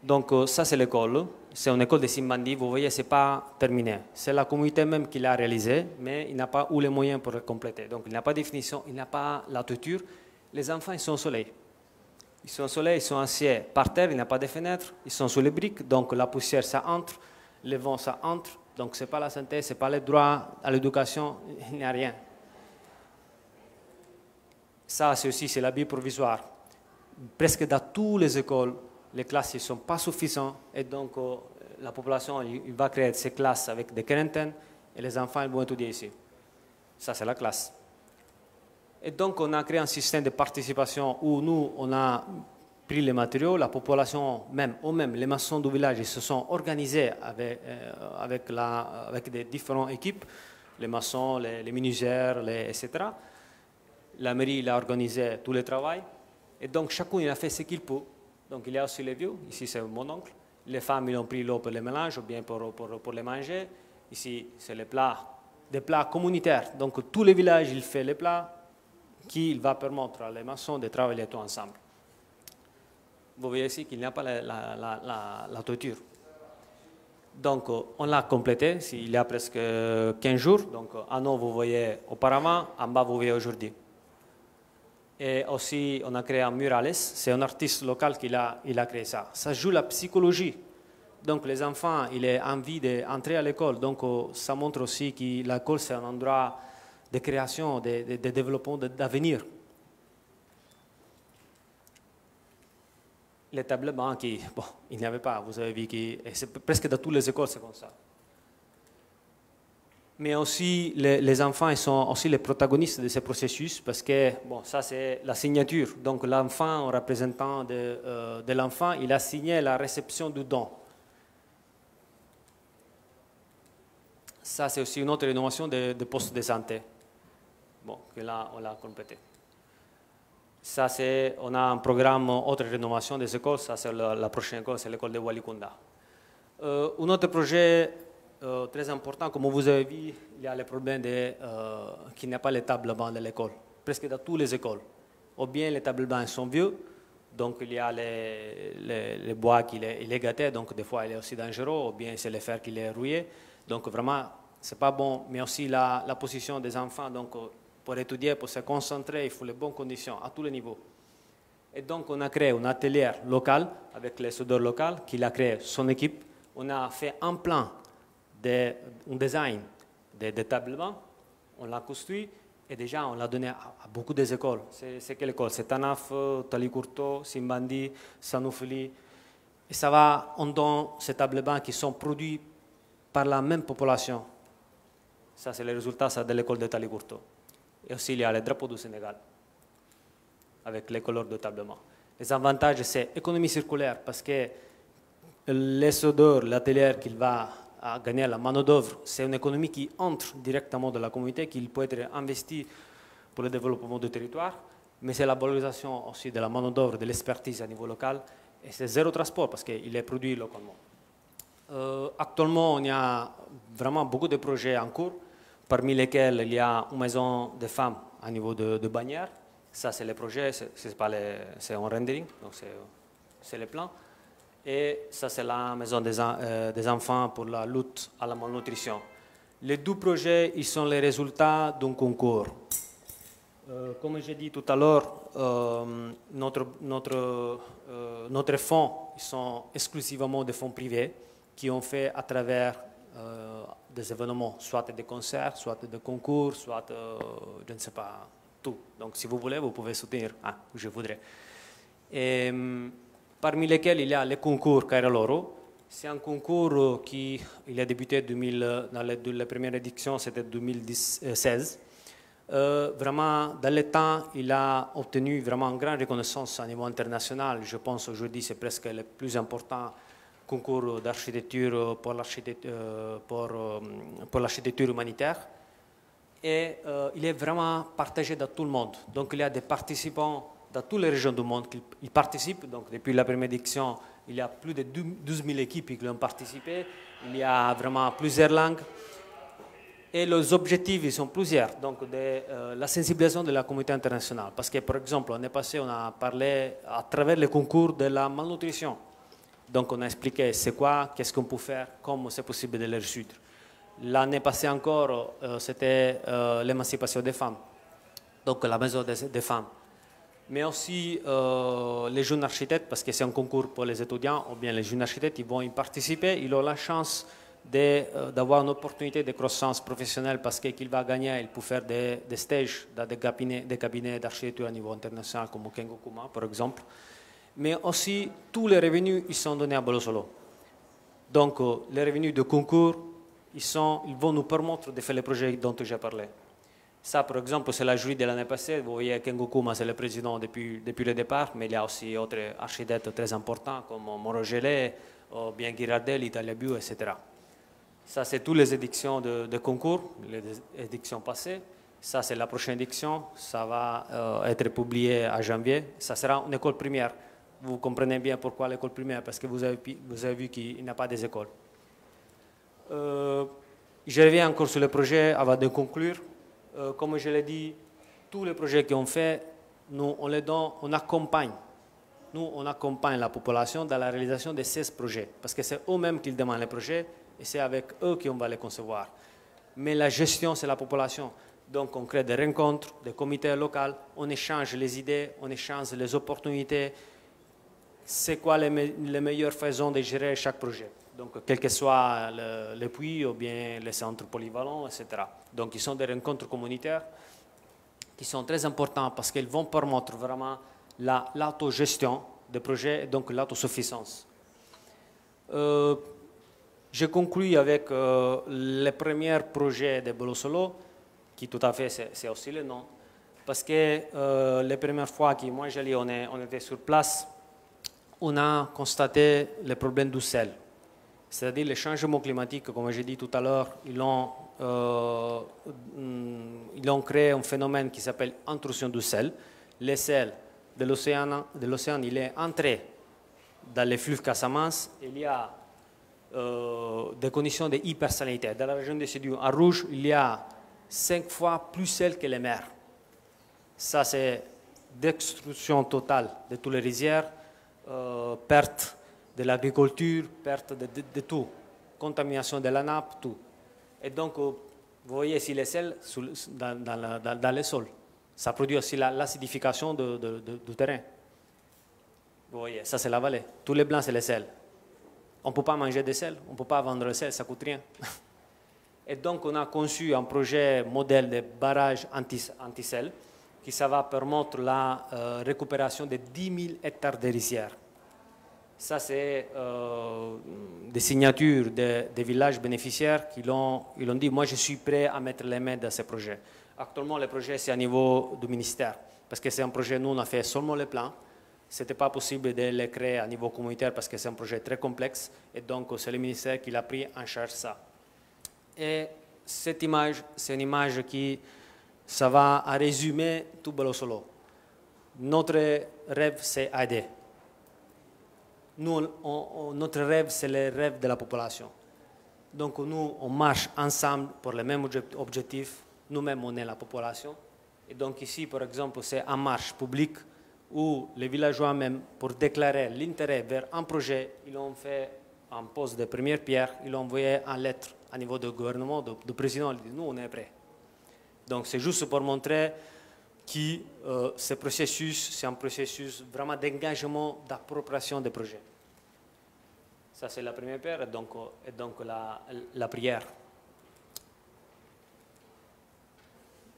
Donc ça c'est l'école, c'est une école de Simbandi, vous voyez c'est pas terminé. C'est la communauté même qui l'a réalisé, mais il n'a pas eu les moyens pour le compléter. Donc il n'a pas de définition, il n'a pas la toiture. Les enfants ils sont au soleil. Ils sont au soleil, ils sont assis par terre, il n'y a pas de fenêtres, ils sont sous les briques, donc la poussière ça entre, le vent ça entre, donc c'est pas la santé, c'est pas le droit à l'éducation, il n'y a rien. Ça c'est aussi c'est l'habit provisoire. Presque dans toutes les écoles, les classes ne sont pas suffisantes et donc euh, la population il va créer ces classes avec des quarantaines et les enfants ils vont étudier ici. Ça, c'est la classe. Et donc, on a créé un système de participation où nous, on a pris les matériaux, la population même, ou même les maçons du village, ils se sont organisés avec, euh, avec, la, avec des différentes équipes, les maçons, les, les menuisières, les, et cetera. La mairie il a organisé tout le travail et donc chacun il a fait ce qu'il peut. Donc il y a aussi les vieux, ici c'est mon oncle, les femmes ils ont pris l'eau pour les mélanges ou bien pour, pour, pour les manger, ici c'est les plats, des plats communautaires, donc tous les villages ils font les plats qui va permettre à les maçons de travailler tout ensemble. Vous voyez ici qu'il n'y a pas la, la, la, la, la toiture. Donc on l'a complété, il y a presque quinze jours, donc en haut vous voyez auparavant, en bas vous voyez aujourd'hui. Et aussi, on a créé un murales, c'est un artiste local qui a, il a créé ça. Ça joue la psychologie. Donc les enfants, ils ont envie d'entrer à l'école. Donc ça montre aussi que l'école, c'est un endroit de création, de, de, de développement, d'avenir. Les tables blancs, bon, il n'y avait pas, vous avez vu, qui, presque dans toutes les écoles, c'est comme ça. Mais aussi, les, les enfants ils sont aussi les protagonistes de ce processus parce que, bon, ça c'est la signature. Donc l'enfant, en représentant de, euh, de l'enfant, il a signé la réception du don. Ça c'est aussi une autre innovation de, de poste de santé. Bon, que là, on l'a complété. Ça c'est, on a un programme, autre rénovation des écoles, ça c'est la, la prochaine école, c'est l'école de Walikunda. Euh, un autre projet... Euh, très important, comme vous avez vu, il y a le problème euh, qu'il n'y a pas les tables blancs de l'école, presque dans toutes les écoles. Ou bien les tables blancs sont vieux, donc il y a les, les, les bois qui les, les gâtent, donc des fois il est aussi dangereux, ou bien c'est le fer qui les rouillé. Donc vraiment, c'est pas bon, mais aussi la, la position des enfants, donc pour étudier, pour se concentrer, il faut les bonnes conditions à tous les niveaux. Et donc on a créé un atelier local avec les soudeurs locaux, qu'il a créé son équipe. On a fait un plan. De, un design des de tables blancs, on l'a construit et déjà on l'a donné à, à beaucoup des écoles. C'est quelle école? C'est Tanaf, Talikourto, Simbandi, Sanoufily. Et ça va, on donne ces tables blancs qui sont produits par la même population. Ça, c'est le résultat ça, de l'école de Talikourto. Et aussi, il y a les drapeaux du Sénégal avec les couleurs de tables blancs. Les avantages, c'est économie circulaire parce que les soudeurs, l'atelier qu'il va à gagner la main d'œuvre. C'est une économie qui entre directement dans la communauté, qui peut être investie pour le développement du territoire, mais c'est la valorisation aussi de la main d'œuvre, de l'expertise à niveau local, et c'est zéro transport parce qu'il est produit localement. Euh, actuellement, on a vraiment beaucoup de projets en cours, parmi lesquels il y a une maison de femmes à niveau de, de Banière. Ça, c'est le projet, c'est en rendering, donc c'est le plan. Et ça, c'est la maison des, euh, des enfants pour la lutte à la malnutrition. Les deux projets, ils sont les résultats d'un concours. Euh, comme j'ai dit tout à l'heure, euh, notre, notre, euh, notre fonds sont exclusivement des fonds privés qui ont fait à travers euh, des événements, soit des concerts, soit des concours, soit euh, je ne sais pas, tout. Donc si vous voulez, vous pouvez soutenir, ah, je voudrais. Et, parmi lesquels il y a le concours Kaira Looro. C'est un concours qui il a débuté deux mille, dans la, la première édition, c'était deux mille seize. Euh, vraiment, dans le temps, il a obtenu vraiment une grande reconnaissance à niveau international. Je pense aujourd'hui, c'est presque le plus important concours d'architecture pour l'architecture pour, pour l'architecture humanitaire. Et euh, il est vraiment partagé dans tout le monde. Donc, il y a des participants dans toutes les régions du monde qui ils participent. Donc, depuis la première édition, il y a plus de douze mille équipes qui ont participé. Il y a vraiment plusieurs langues. Et les objectifs, ils sont plusieurs. Donc, de, euh, la sensibilisation de la communauté internationale. Parce que, par exemple, on est passé, on a parlé à travers les concours de la malnutrition. Donc, on a expliqué c'est quoi, qu'est-ce qu'on peut faire, comment c'est possible de les résoudre. L'année passée encore, euh, c'était euh, l'émancipation des femmes. Donc, la maison des, des femmes. Mais aussi euh, les jeunes architectes, parce que c'est un concours pour les étudiants, ou bien les jeunes architectes, ils vont y participer, ils ont la chance d'avoir euh, une opportunité de croissance professionnelle parce qu'il va gagner, il peut faire des, des stages dans des cabinets des cabinets d'architecture à niveau international comme Kengo Kuma par exemple. Mais aussi tous les revenus ils sont donnés à Balouo Salo. Donc euh, les revenus de concours ils, sont, ils vont nous permettre de faire les projets dont j'ai parlé. Ça par exemple c'est la jury de l'année passée, vous voyez Kengo Kuma c'est le président depuis, depuis le départ, mais il y a aussi d'autres architectes très importants comme Moro Gelé, ou bien Guirardel, Italiabue, et cetera. Ça, c'est toutes les édictions de, de concours, les édictions passées. Ça, c'est la prochaine édition. Ça va euh, être publié à janvier. Ça sera une école primaire. Vous comprenez bien pourquoi l'école primaire, parce que vous avez, vous avez vu qu'il n'y a pas des écoles. Euh, je reviens encore sur le projet avant de conclure. Euh, comme je l'ai dit, tous les projets qu'on fait, nous, on les donne, on accompagne. Nous, on accompagne la population dans la réalisation de seize projets, parce que c'est eux-mêmes qui demandent les projets. Et c'est avec eux qu'on va les concevoir. Mais la gestion, c'est la population. Donc, on crée des rencontres, des comités locaux, on échange les idées, on échange les opportunités. C'est quoi les, me les meilleures façons de gérer chaque projet. Donc, quel que soit le, le puits ou bien les centres polyvalents, et cetera. Donc, ils sont des rencontres communautaires qui sont très importantes parce qu'elles vont permettre vraiment l'autogestion la, des projets et donc l'autosuffisance. Euh, Je conclue avec euh, le premier projet de Balouo Salo, qui tout à fait c'est aussi le nom, parce que euh, les premières fois que moi j'allais, on, on était sur place, on a constaté les problèmes du sel, c'est-à-dire les changements climatiques, comme j'ai dit tout à l'heure, ils ont euh, ils ont créé un phénomène qui s'appelle intrusion du sel. Le sel de l'océan, de l'océan, il est entré dans les fleuves Casamance. Il y a Euh, des conditions d'hypersalinité. Dans la région de Sédhiou, en rouge, il y a cinq fois plus sel que les mers. Ça, c'est destruction totale de toutes les rizières, euh, perte de l'agriculture, perte de, de, de tout, contamination de la nappe, tout. Et donc, euh, vous voyez ici les sels sous, dans, dans, la, dans, dans le sol. Ça produit aussi l'acidification la, du de, de, de, de terrain. Vous voyez, ça, c'est la vallée. Tous les blancs, c'est les sels. On ne peut pas manger de sel, on ne peut pas vendre de sel, ça ne coûte rien. Et donc, on a conçu un projet modèle de barrage anti-sel qui ça va permettre la euh, récupération de dix mille hectares de rizières. Ça, c'est euh, des signatures de, des villages bénéficiaires qui l'ont dit, moi, je suis prêt à mettre les mains dans ce projet. Actuellement, le projet, c'est au niveau du ministère, parce que c'est un projet, nous, on a fait seulement les plans. Ce n'était pas possible de le créer à niveau communautaire parce que c'est un projet très complexe et donc c'est le ministère qui l'a pris en charge ça. Et cette image, c'est une image qui, ça va à résumer tout Balouo Salo. Notre rêve, c'est aider. Nous, on, on, notre rêve, c'est le rêve de la population. Donc nous, on marche ensemble pour les mêmes objectifs. Nous-mêmes, on est la population. Et donc ici, par exemple, c'est en marche publique où les villageois même, pour déclarer l'intérêt vers un projet, ils l'ont fait en pose de première pierre, ils l'ont envoyé en lettre au niveau du gouvernement, du président, ils disent, nous on est prêts. Donc c'est juste pour montrer qui, euh, ce processus, c'est un processus vraiment d'engagement, d'appropriation des projets. Ça, c'est la première paire, et donc, et donc la, la prière.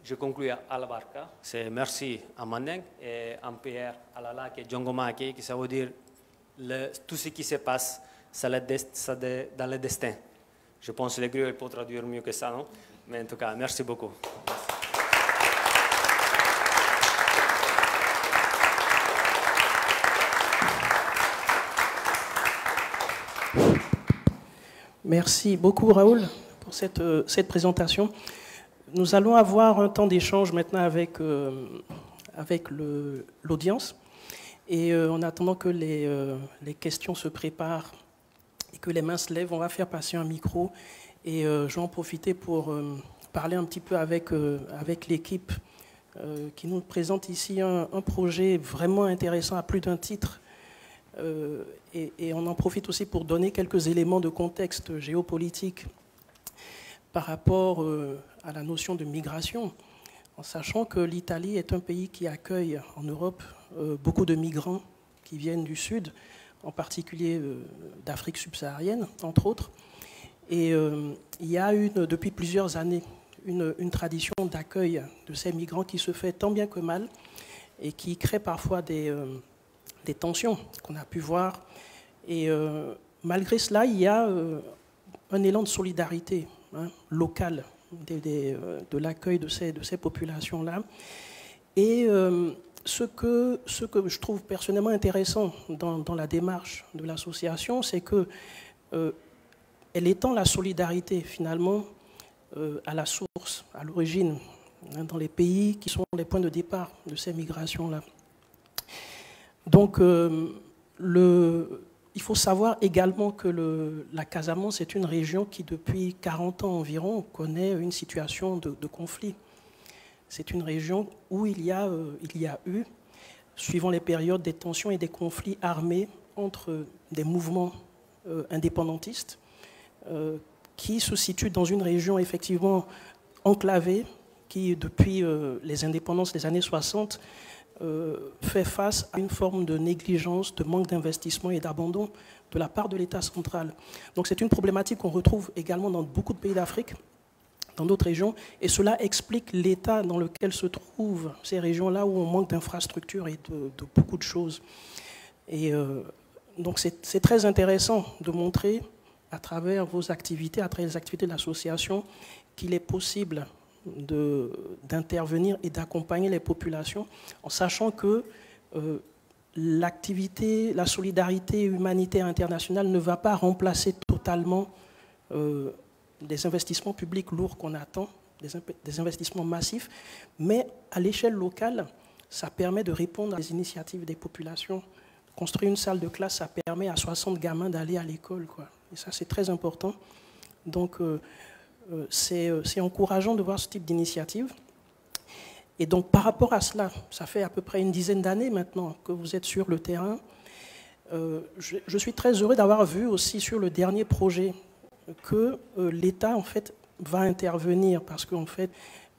Je conclue à la barca, c'est merci à Mandeng et en prière à Lala qui est Djongomaki, qui ça veut dire le, tout ce qui se passe ça le dest, ça de, dans le destin. Je pense que les Griots peuvent traduire mieux que ça, non? Mais en tout cas, merci beaucoup. Merci. Merci beaucoup Raoul pour cette, euh, cette présentation. Nous allons avoir un temps d'échange maintenant avec, euh, avec l'audience. Et euh, en attendant que les, euh, les questions se préparent et que les mains se lèvent, on va faire passer un micro. Et euh, je vais en profiter pour euh, parler un petit peu avec, euh, avec l'équipe euh, qui nous présente ici un, un projet vraiment intéressant à plus d'un titre. Euh, et, et on en profite aussi pour donner quelques éléments de contexte géopolitique par rapport euh, à la notion de migration, en sachant que l'Italie est un pays qui accueille en Europe euh, beaucoup de migrants qui viennent du Sud, en particulier euh, d'Afrique subsaharienne, entre autres. Et euh, il y a une, depuis plusieurs années une, une tradition d'accueil de ces migrants qui se fait tant bien que mal et qui crée parfois des... Euh, des tensions qu'on a pu voir. Et euh, malgré cela, il y a euh, un élan de solidarité hein, locale des, des, de l'accueil de ces, de ces populations-là. Et euh, ce, que, ce que je trouve personnellement intéressant dans, dans la démarche de l'association, c'est qu'elle euh, étend la solidarité, finalement, euh, à la source, à l'origine, hein, dans les pays qui sont les points de départ de ces migrations-là. Donc, euh, le, il faut savoir également que le, la Casamance est une région qui, depuis quarante ans environ, connaît une situation de, de conflit. C'est une région où il y, a, euh, il y a eu, suivant les périodes, des tensions et des conflits armés entre des mouvements euh, indépendantistes euh, qui se situent dans une région effectivement enclavée qui, depuis euh, les indépendances des années soixante, Euh, fait face à une forme de négligence, de manque d'investissement et d'abandon de la part de l'État central. Donc c'est une problématique qu'on retrouve également dans beaucoup de pays d'Afrique, dans d'autres régions, et cela explique l'état dans lequel se trouvent ces régions-là où on manque d'infrastructures et de, de beaucoup de choses. Et euh, donc c'est très intéressant de montrer à travers vos activités, à travers les activités de l'association, qu'il est possible d'intervenir et d'accompagner les populations, en sachant que euh, l'activité, la solidarité humanitaire internationale ne va pas remplacer totalement euh, des investissements publics lourds qu'on attend, des, des investissements massifs, mais à l'échelle locale, ça permet de répondre à des initiatives des populations. Construire une salle de classe, ça permet à soixante gamins d'aller à l'école, quoi. Et ça, c'est très important. Donc, euh, c'est encourageant de voir ce type d'initiative. Et donc, par rapport à cela, ça fait à peu près une dizaine d'années maintenant que vous êtes sur le terrain. Euh, je, je suis très heureux d'avoir vu aussi sur le dernier projet que euh, l'État, en fait, va intervenir parce qu'en fait,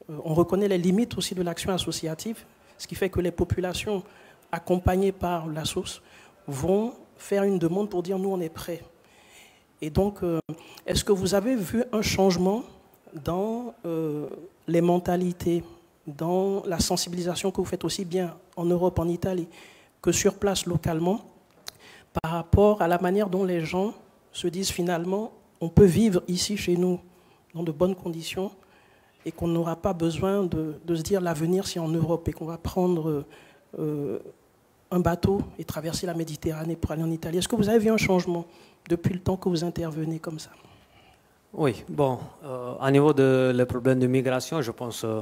euh, on reconnaît les limites aussi de l'action associative, ce qui fait que les populations accompagnées par la source vont faire une demande pour dire « nous, on est prêts ». Et donc, est-ce que vous avez vu un changement dans euh, les mentalités, dans la sensibilisation que vous faites aussi bien en Europe, en Italie, que sur place localement, par rapport à la manière dont les gens se disent finalement, on peut vivre ici chez nous, dans de bonnes conditions, et qu'on n'aura pas besoin de, de se dire l'avenir c'est en Europe, et qu'on va prendre euh, un bateau et traverser la Méditerranée pour aller en Italie. Est-ce que vous avez vu un changement ? Depuis le temps que vous intervenez comme ça? Oui, bon, euh, à niveau de le problème de migration, je pense que euh,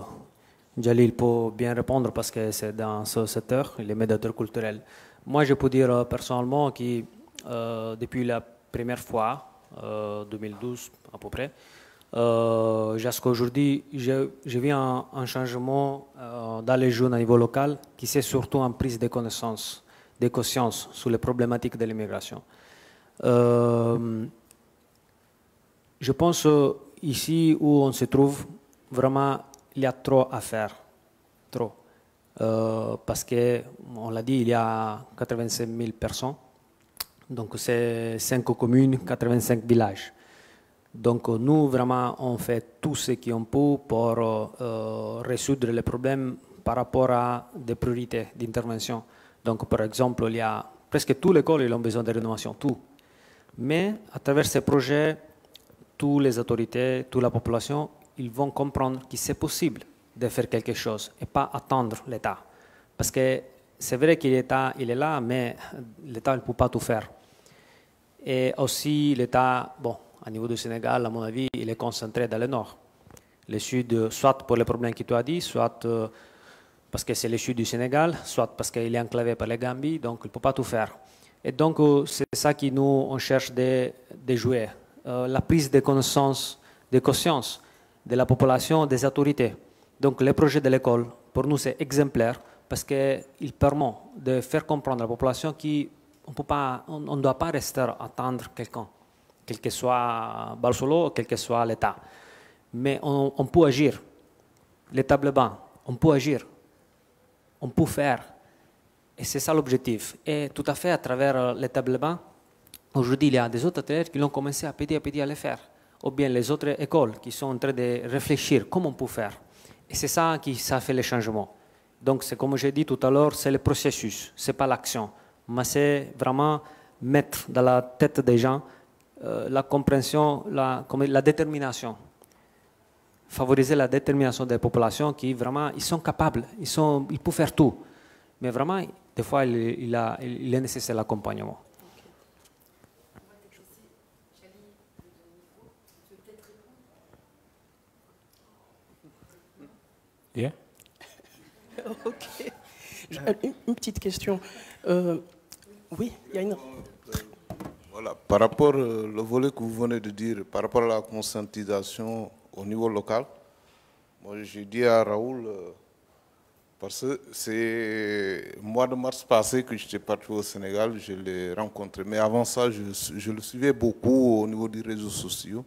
Jali peut bien répondre parce que c'est dans ce secteur, les médiateurs culturels. Moi, je peux dire euh, personnellement que euh, depuis la première fois, euh, deux mille douze à peu près, euh, jusqu'à aujourd'hui, j'ai vu un, un changement euh, dans les jeunes à niveau local qui c'est surtout en prise de connaissance, de conscience sur les problématiques de l'immigration. Euh, je pense euh, ici où on se trouve, vraiment, il y a trop à faire. Trop. euh, parce qu'on l'a dit, il y a quatre-vingt-cinq mille personnes. Donc c'est cinq communes, quatre-vingt-cinq villages. Donc nous, vraiment, on fait tout ce qu'on peut pour euh, résoudre les problèmes par rapport à des priorités d'intervention. Donc par exemple, il y a presque tous les écoles, ils ont besoin de rénovation, tout. Mais à travers ces projets, toutes les autorités, toute la population, ils vont comprendre que c'est possible de faire quelque chose et pas attendre l'État. Parce que c'est vrai que l'État, il est là, mais l'État ne peut pas tout faire. Et aussi l'État, bon, au niveau du Sénégal, à mon avis, il est concentré dans le nord. Le sud, soit pour les problèmes que tu as dit, soit parce que c'est le sud du Sénégal, soit parce qu'il est enclavé par les Gambie, donc il ne peut pas tout faire. Et donc, c'est ça que nous, on cherche de, de jouer. Euh, la prise de connaissance, de conscience de la population, des autorités. Donc, le projet de l'école, pour nous, c'est exemplaire parce qu'il permet de faire comprendre à la population qu'on ne doit pas rester à attendre quelqu'un, quel que soit Barcelone, quel que soit l'État. Mais on, on peut agir. Les tables bancs, on peut agir. On peut faire. Et c'est ça l'objectif. Et tout à fait à travers les tables bancs, aujourd'hui, il y a des autres ateliers qui l'ont commencé à petit à petit à les faire. Ou bien les autres écoles qui sont en train de réfléchir comment on peut faire. Et c'est ça qui ça fait les changements. Donc, c'est comme j'ai dit tout à l'heure, c'est le processus, c'est pas l'action. Mais c'est vraiment mettre dans la tête des gens euh, la compréhension, la, la détermination. Favoriser la détermination des populations qui, vraiment, ils sont capables, ils, sont, ils peuvent faire tout. Mais vraiment, des fois, il, il, a, il est nécessaire l'accompagnement. Yeah. Ok. Une, une petite question. Euh, oui, il y a une... Voilà, par rapport au volet que vous venez de dire, par rapport à la conscientisation au niveau local, moi j'ai dit à Raoul... Parce que c'est le mois de mars passé que j'étais parti au Sénégal, je l'ai rencontré. Mais avant ça, je, je le suivais beaucoup au niveau des réseaux sociaux.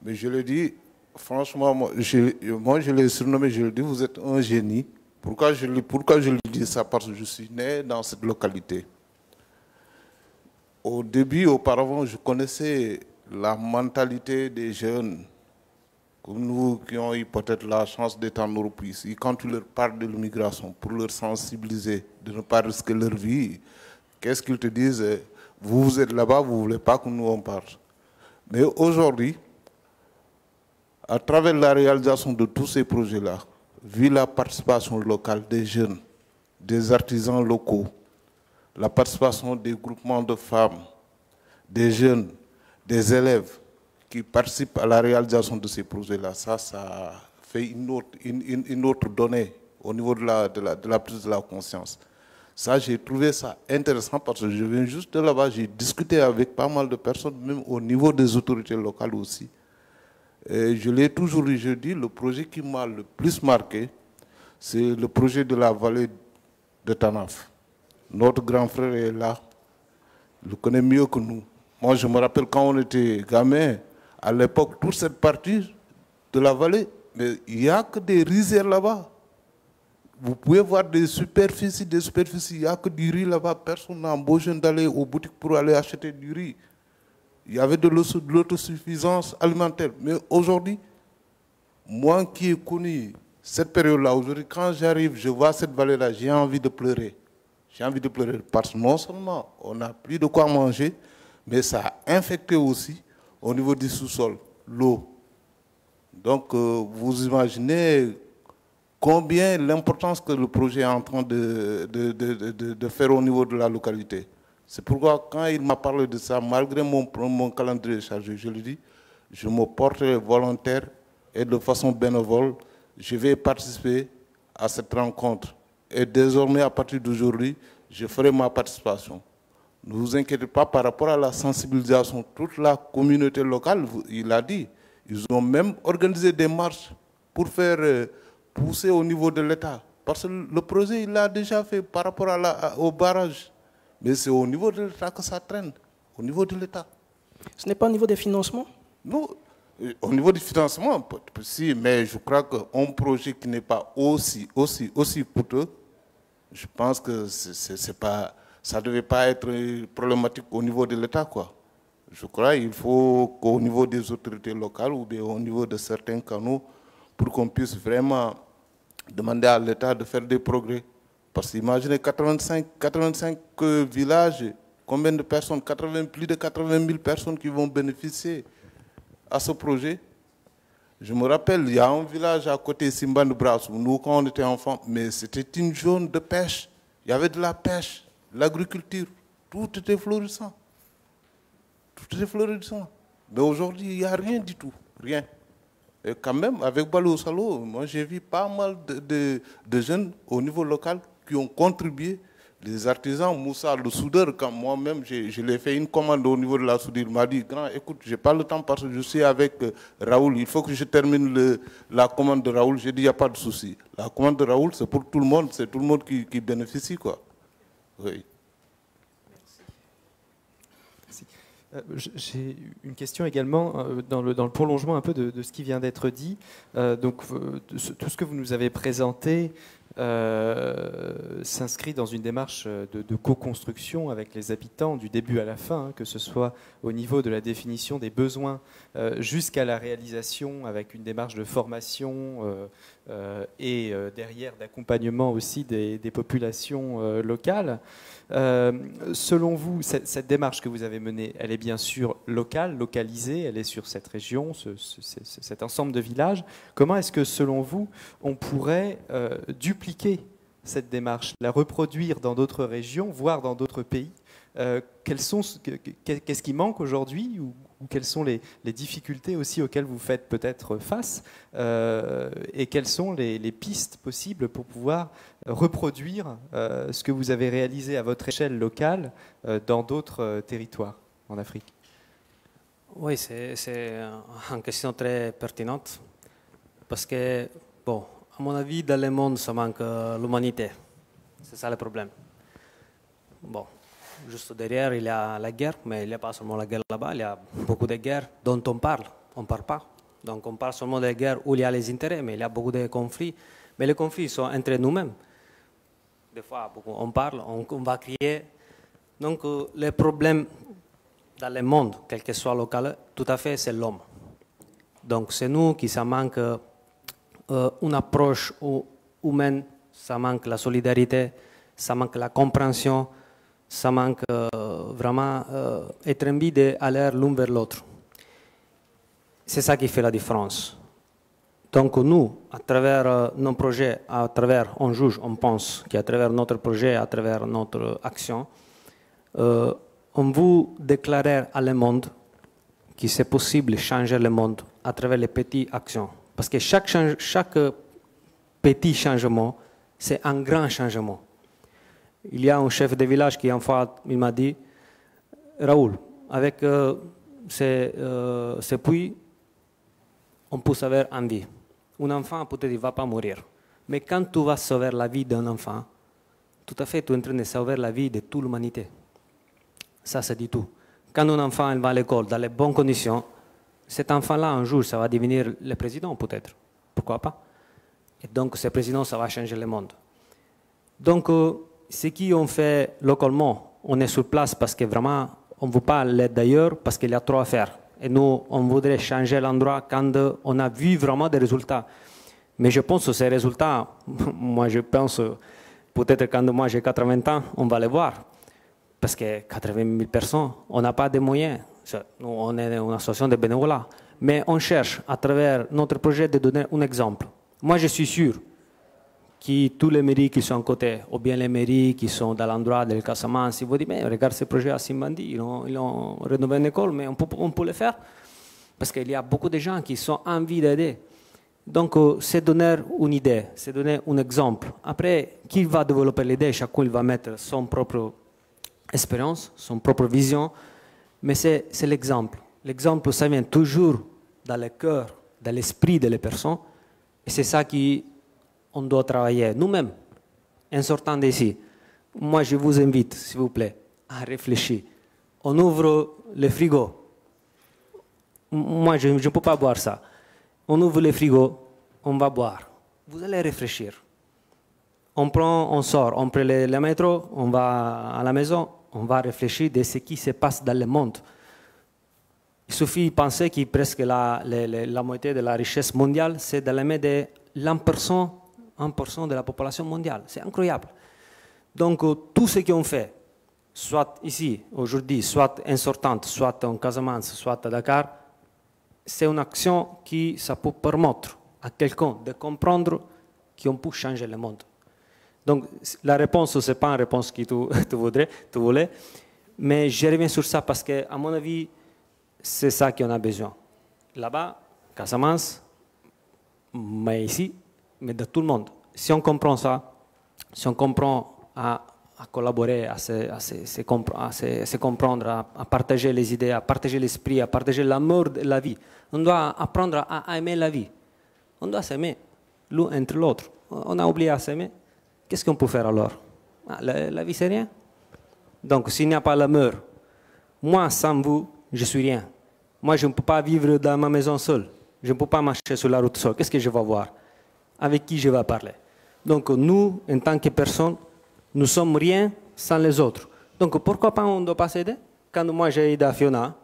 Mais je le dis, franchement, moi je, moi, je l'ai surnommé, je le dis, vous êtes un génie. Pourquoi je, pourquoi je lui dis ça? Parce que je suis né dans cette localité. Au début, auparavant, je connaissais la mentalité des jeunes. Comme nous qui ont eu peut-être la chance d'être en Europe ici, quand tu leur parles de l'immigration, pour leur sensibiliser, de ne pas risquer leur vie, qu'est-ce qu'ils te disent? Vous, vous êtes là-bas, vous ne voulez pas que nous on parte. Mais aujourd'hui, à travers la réalisation de tous ces projets-là, vu la participation locale des jeunes, des artisans locaux, la participation des groupements de femmes, des jeunes, des élèves, qui participent à la réalisation de ces projets-là, ça, ça fait une autre, une, une, une autre donnée au niveau de la, de, la, de la prise de la conscience. Ça, j'ai trouvé ça intéressant parce que je viens juste de là-bas, j'ai discuté avec pas mal de personnes, même au niveau des autorités locales aussi. Et je l'ai toujours dit, je dis, le projet qui m'a le plus marqué, c'est le projet de la vallée de Tanaf. Notre grand frère est là, il le connaît mieux que nous. Moi, je me rappelle quand on était gamin. À l'époque, toute cette partie de la vallée, mais il n'y a que des rizières là-bas. Vous pouvez voir des superficies, des superficies, il n'y a que du riz là-bas. Personne n'a besoin d'aller aux boutiques pour aller acheter du riz. Il y avait de l'autosuffisance alimentaire. Mais aujourd'hui, moi qui ai connu cette période-là, aujourd'hui, quand j'arrive, je vois cette vallée-là, j'ai envie de pleurer. J'ai envie de pleurer parce que non seulement on n'a plus de quoi manger, mais ça a infecté aussi au niveau du sous-sol, l'eau. Donc, euh, vous imaginez combien l'importance que le projet est en train de, de, de, de, de faire au niveau de la localité. C'est pourquoi, quand il m'a parlé de ça, malgré mon, mon calendrier chargé, je lui dis, je me porte volontaire et de façon bénévole, je vais participer à cette rencontre. Et désormais, à partir d'aujourd'hui, je ferai ma participation. Ne vous inquiétez pas par rapport à la sensibilisation. Toute la communauté locale, il a dit, ils ont même organisé des marches pour faire pousser au niveau de l'État. Parce que le projet, il l'a déjà fait par rapport à la, au barrage. Mais c'est au niveau de l'État que ça traîne, au niveau de l'État. Ce n'est pas au niveau des financements? Non, au niveau du financement, si, mais je crois qu'un projet qui n'est pas aussi, aussi, aussi coûteux, je pense que c'est, c'est pas, ça ne devait pas être problématique au niveau de l'État, quoi. Je crois qu'il faut qu'au niveau des autorités locales ou bien au niveau de certains canaux, pour qu'on puisse vraiment demander à l'État de faire des progrès. Parce qu'imaginez quatre-vingt-cinq villages, combien de personnes, quatre-vingts, plus de quatre-vingt mille personnes qui vont bénéficier à ce projet. Je me rappelle, il y a un village à côté, Simbandi, où nous, quand on était enfants, mais c'était une zone de pêche. Il y avait de la pêche, l'agriculture, tout était florissant. Tout était florissant. Mais aujourd'hui, il n'y a rien du tout, rien. Et quand même, avec Balouo Salo, moi j'ai vu pas mal de, de, de jeunes au niveau local qui ont contribué. Les artisans, Moussa, le soudeur, quand moi-même, je lui ai fait une commande au niveau de la soudure. Il m'a dit, grand, écoute, je n'ai pas le temps parce que je suis avec Raoul. Il faut que je termine le, la commande de Raoul. J'ai dit, il n'y a pas de souci. La commande de Raoul, c'est pour tout le monde. C'est tout le monde qui, qui bénéficie, quoi. Oui. Merci. Euh, j'ai une question également euh, dans, le, dans le prolongement un peu de, de ce qui vient d'être dit. Euh, donc, euh, tout ce que vous nous avez présenté... Euh, s'inscrit dans une démarche de, de co-construction avec les habitants du début à la fin, hein, que ce soit au niveau de la définition des besoins euh, jusqu'à la réalisation avec une démarche de formation euh, euh, et euh, derrière d'accompagnement aussi des, des populations euh, locales. Euh, selon vous, cette, cette démarche que vous avez menée, elle est bien sûr locale, localisée, elle est sur cette région, ce, ce, ce, cet ensemble de villages. Comment est-ce que, selon vous, on pourrait euh, dupliquer cette démarche, la reproduire dans d'autres régions, voire dans d'autres pays? euh, Qu'est-ce qui manque aujourd'hui ou, ou quelles sont les, les difficultés aussi auxquelles vous faites peut-être face euh, et quelles sont les, les pistes possibles pour pouvoir reproduire euh, ce que vous avez réalisé à votre échelle locale euh, dans d'autres territoires en Afrique? Oui, c'est une question très pertinente parce que, bon, à mon avis, dans le monde, ça manque euh, l'humanité. C'est ça le problème. Bon, juste derrière, il y a la guerre, mais il n'y a pas seulement la guerre là-bas, il y a beaucoup de guerres dont on parle, on ne parle pas. Donc on parle seulement des guerres où il y a les intérêts, mais il y a beaucoup de conflits. Mais les conflits sont entre nous-mêmes. Des fois, on parle, on, on va crier. Donc euh, les problèmes dans le monde, quel que soit local, tout à fait, c'est l'homme. Donc c'est nous qui ça manque... Euh, une approche humaine, ça manque la solidarité, ça manque la compréhension, ça manque euh, vraiment euh, être envie d'aller l'un vers l'autre. C'est ça qui fait la différence. Donc nous, à travers euh, nos projets, à travers, on juge, on pense qu'à travers notre projet, à travers notre action, euh, on veut déclarer à le monde que c'est possible de changer le monde à travers les petites actions. Parce que chaque, change, chaque petit changement, c'est un grand changement. Il y a un chef de village qui, une fois, il m'a dit, Raoul, avec euh, ces, euh, ces puits, on peut sauver une vie. Un enfant, peut-être, il ne va pas mourir. Mais quand tu vas sauver la vie d'un enfant, tout à fait, tu es en train de sauver la vie de toute l'humanité. Ça, ça dit tout. Quand un enfant il va à l'école dans les bonnes conditions, cet enfant-là, un jour, ça va devenir le président, peut-être. Pourquoi pas? Et donc, ce président, ça va changer le monde. Donc, euh, ce qu'on fait localement, on est sur place parce que vraiment, on ne veut pas aller d'ailleurs parce qu'il y a trop à faire. Et nous, on voudrait changer l'endroit quand on a vu vraiment des résultats. Mais je pense que ces résultats, moi, je pense, peut-être quand moi j'ai quatre-vingts ans, on va les voir. Parce que quatre-vingt mille personnes, on n'a pas de moyens. Nous, on est une association de bénévolat, mais on cherche à travers notre projet de donner un exemple. Moi, je suis sûr que tous les mairies qui sont à côté, ou bien les mairies qui sont dans l'endroit de Casamance, ils vont dire, mais regarde ce projet à Simbandi, ils ont, ils ont rénové une école, mais on peut, on peut le faire, parce qu'il y a beaucoup de gens qui sont envie d'aider. Donc, c'est donner une idée, c'est donner un exemple. Après, qui va développer l'idée, chacun va mettre son propre expérience, son propre vision. Mais c'est l'exemple. L'exemple, ça vient toujours dans le cœur, dans l'esprit des personnes. Et c'est ça qu'on doit travailler nous-mêmes, en sortant d'ici. Moi, je vous invite, s'il vous plaît, à réfléchir. On ouvre le frigo. Moi, je ne peux pas boire ça. On ouvre le frigo, on va boire. Vous allez réfléchir. on prend, on sort, on prend le, le métro, on va à la maison, on va réfléchir de ce qui se passe dans le monde. Il suffit de penser que presque la, la, la, la moitié de la richesse mondiale, c'est dans la main de un pour cent de la population mondiale. C'est incroyable. Donc tout ce qu'on fait, soit ici, aujourd'hui, soit en sortant, soit en Casamance, soit à Dakar, c'est une action qui ça peut permettre à quelqu'un de comprendre qu'on peut changer le monde. Donc la réponse, ce n'est pas une réponse que tu, tu, voudrais, tu voulais, mais je reviens sur ça parce qu'à mon avis, c'est ça qu'on a besoin. Là-bas, Casamance, mais ici, mais de tout le monde. Si on comprend ça, si on comprend à, à collaborer, à se, à se, se, compre à se, se comprendre, à, à partager les idées, à partager l'esprit, à partager l'amour de la vie, on doit apprendre à, à aimer la vie. On doit s'aimer l'un entre l'autre. On a oublié à s'aimer. Qu'est-ce qu'on peut faire alors? ah, la, la vie, c'est rien. Donc, s'il n'y a pas l'amour, moi, sans vous, je suis rien. Moi, je ne peux pas vivre dans ma maison seule. Je ne peux pas marcher sur la route seule. Qu'est-ce que je vais voir? Avec qui je vais parler? Donc, nous, en tant que personnes, nous ne sommes rien sans les autres. Donc, pourquoi pas on ne doit pas s'aider? Quand moi, j'ai aidé à Fiona,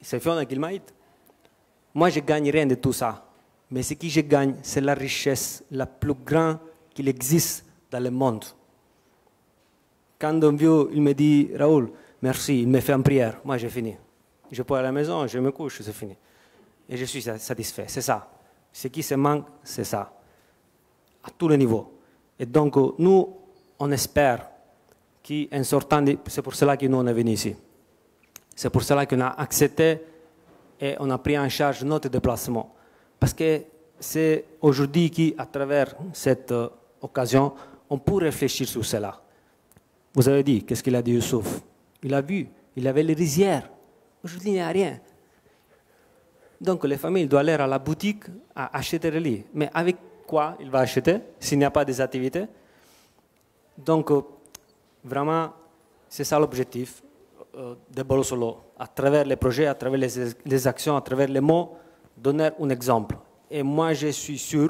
c'est Fiona qui m'a aidé. Moi, je ne gagne rien de tout ça. Mais ce que je gagne, c'est la richesse la plus grande qu'il existe dans le monde. Quand un vieux, il me dit, Raoul, merci, il me fait une prière. Moi, j'ai fini. Je peux aller à la maison, je me couche, c'est fini. Et je suis satisfait, c'est ça. Ce qui se manque, c'est ça. À tous les niveaux. Et donc, nous, on espère qu'en sortant, de... c'est pour cela que nous, on est venus ici. C'est pour cela qu'on a accepté et on a pris en charge notre déplacement. Parce que c'est aujourd'hui qu'à travers cette euh, occasion, on peut réfléchir sur cela. Vous avez dit, qu'est-ce qu'il a dit Youssouph? Il a vu, il avait les rizières. Aujourd'hui, il n'y a rien. Donc les familles doivent aller à la boutique à acheter les lits. Mais avec quoi il va acheter s'il n'y a pas des activités? Donc euh, vraiment, c'est ça l'objectif euh, de Balouo Salo. À travers les projets, à travers les, les actions, à travers les mots, donner un exemple. Et moi, je suis sûr,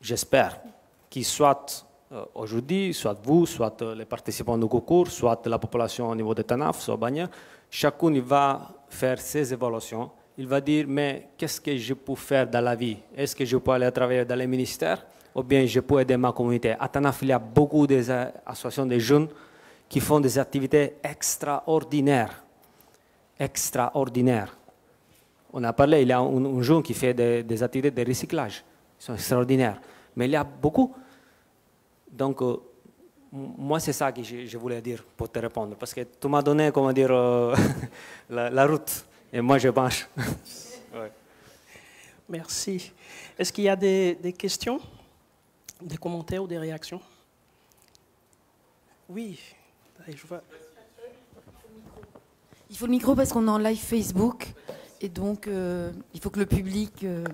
j'espère, qu'il soit euh, aujourd'hui, soit vous, soit euh, les participants du concours, soit la population au niveau de Tanaf, soit Banière, chacun il va faire ses évaluations. Il va dire, mais qu'est-ce que je peux faire dans la vie? Est-ce que je peux aller travailler dans les ministères? Ou bien je peux aider ma communauté? À Tanaf, il y a beaucoup d'associations de jeunes qui font des activités extraordinaires. Extraordinaires. On a parlé, il y a un, un jeune qui fait des, des activités de recyclage. Ils sont extraordinaires. Mais il y a beaucoup. Donc, euh, moi, c'est ça que je, je voulais dire pour te répondre. Parce que tu m'as donné, comment dire, euh, la, la route. Et moi, je marche. Ouais. Merci. Est-ce qu'il y a des, des questions, des commentaires ou des réactions? Oui. Allez, je vois. Il faut le micro parce qu'on est en live Facebook. Et donc, euh, il faut que le public, euh,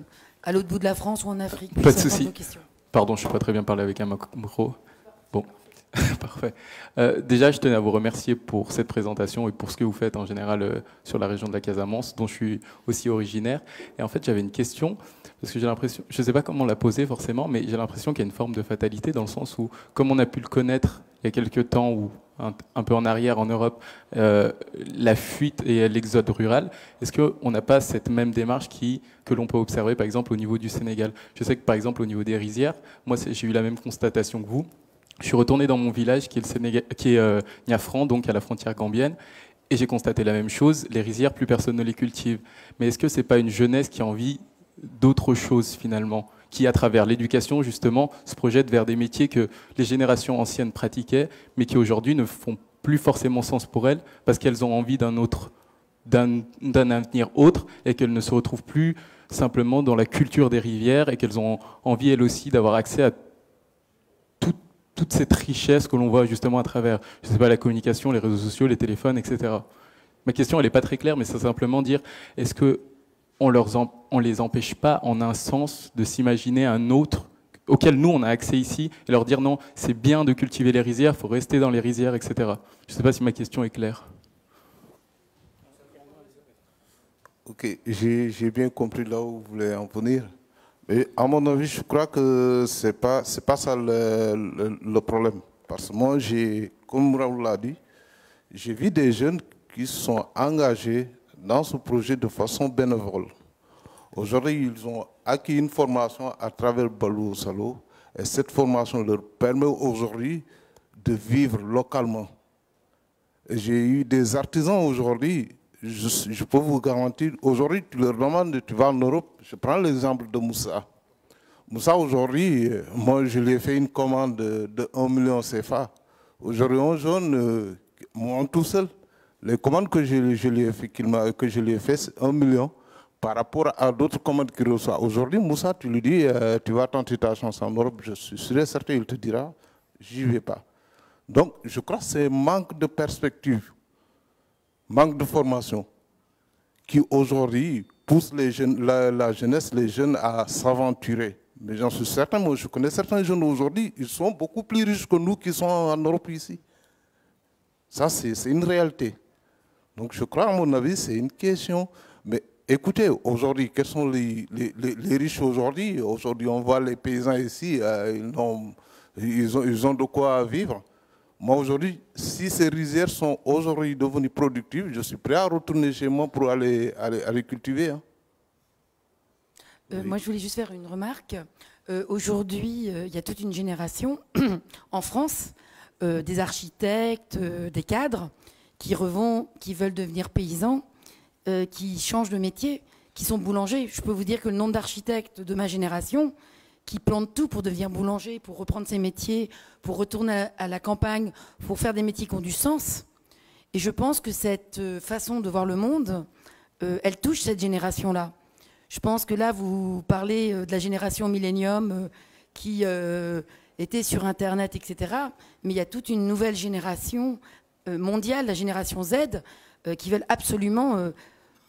à l'autre bout de la France ou en Afrique, puisse répondre aux questions. Pardon, je ne suis pas très bien parlé avec un micro. Bon, parfait. Euh, déjà, je tenais à vous remercier pour cette présentation et pour ce que vous faites en général euh, sur la région de la Casamance, dont je suis aussi originaire. Et en fait, j'avais une question, parce que j'ai l'impression, je ne sais pas comment la poser forcément, mais j'ai l'impression qu'il y a une forme de fatalité dans le sens où, comme on a pu le connaître il y a quelques temps où... un peu en arrière en Europe, euh, la fuite et l'exode rural, est-ce qu'on n'a pas cette même démarche qui, que l'on peut observer par exemple au niveau du Sénégal? Je sais que par exemple au niveau des rizières, moi j'ai eu la même constatation que vous. Je suis retourné dans mon village qui est, le Sénégal, qui est euh, Niafran, donc à la frontière gambienne, et j'ai constaté la même chose, les rizières, plus personne ne les cultive. Mais est-ce que ce n'est pas une jeunesse qui a envie d'autre chose finalement, qui, à travers l'éducation, justement, se projette vers des métiers que les générations anciennes pratiquaient, mais qui aujourd'hui ne font plus forcément sens pour elles, parce qu'elles ont envie d'un autre, d'un, d'un avenir autre, et qu'elles ne se retrouvent plus simplement dans la culture des rivières, et qu'elles ont envie, elles aussi, d'avoir accès à toute, toute cette richesse que l'on voit justement à travers, je sais pas, la communication, les réseaux sociaux, les téléphones, et cetera. Ma question, elle n'est pas très claire, mais c'est simplement dire, est-ce que on ne les empêche pas, en un sens, de s'imaginer un autre auquel nous, on a accès ici, et leur dire non, c'est bien de cultiver les rizières, il faut rester dans les rizières, et cetera. Je ne sais pas si ma question est claire. Ok, j'ai bien compris là où vous voulez en venir. Et à mon avis, je crois que ce n'est pas, c'est pas ça le, le, le problème. Parce que moi, comme Raoul l'a dit, j'ai vu des jeunes qui sont engagés dans ce projet de façon bénévole. Aujourd'hui, ils ont acquis une formation à travers Balouo Salo. Et cette formation leur permet aujourd'hui de vivre localement. J'ai eu des artisans aujourd'hui, je, je peux vous garantir, aujourd'hui tu leur demandes, tu vas en Europe, je prends l'exemple de Moussa. Moussa aujourd'hui, moi je lui ai fait une commande de, de un million C F A. Aujourd'hui on jeune, euh, moi tout seul, les commandes que je, je lui ai fait, que je lui ai fait c'est un million par rapport à d'autres commandes qu'il reçoit. Aujourd'hui Moussa, tu lui dis, euh, tu vas tenter ta chance en Europe, je suis sûr et certain, il te dira, j'y vais pas. Donc, je crois que c'est manque de perspective, manque de formation, qui aujourd'hui pousse les jeunes, la, la jeunesse, les jeunes à s'aventurer. Mais j'en suis certain, moi je connais certains jeunes aujourd'hui, ils sont beaucoup plus riches que nous qui sont en Europe ici. Ça, c'est une réalité. Donc, je crois, à mon avis, c'est une question. Mais écoutez, aujourd'hui, quels sont les, les, les, les riches aujourd'hui? Aujourd'hui, on voit les paysans ici, euh, ils, ont, ils, ont, ils ont de quoi vivre. Moi, aujourd'hui, si ces rizières sont aujourd'hui devenues productives, je suis prêt à retourner chez moi pour aller, aller, aller cultiver. Hein. Euh, oui. Moi, je voulais juste faire une remarque. Euh, aujourd'hui, il euh, y a toute une génération en France, euh, des architectes, euh, des cadres, qui revont, qui veulent devenir paysans, euh, qui changent de métier, qui sont boulangers. Je peux vous dire que le nombre d'architectes de ma génération qui plantent tout pour devenir boulanger, pour reprendre ses métiers, pour retourner à la, à la campagne, pour faire des métiers qui ont du sens. Et je pense que cette façon de voir le monde, euh, elle touche cette génération-là. Je pense que là, vous parlez de la génération millénium euh, qui euh, était sur Internet, et cetera. Mais il y a toute une nouvelle génération euh, mondiale, la génération Z, euh, qui veulent absolument euh,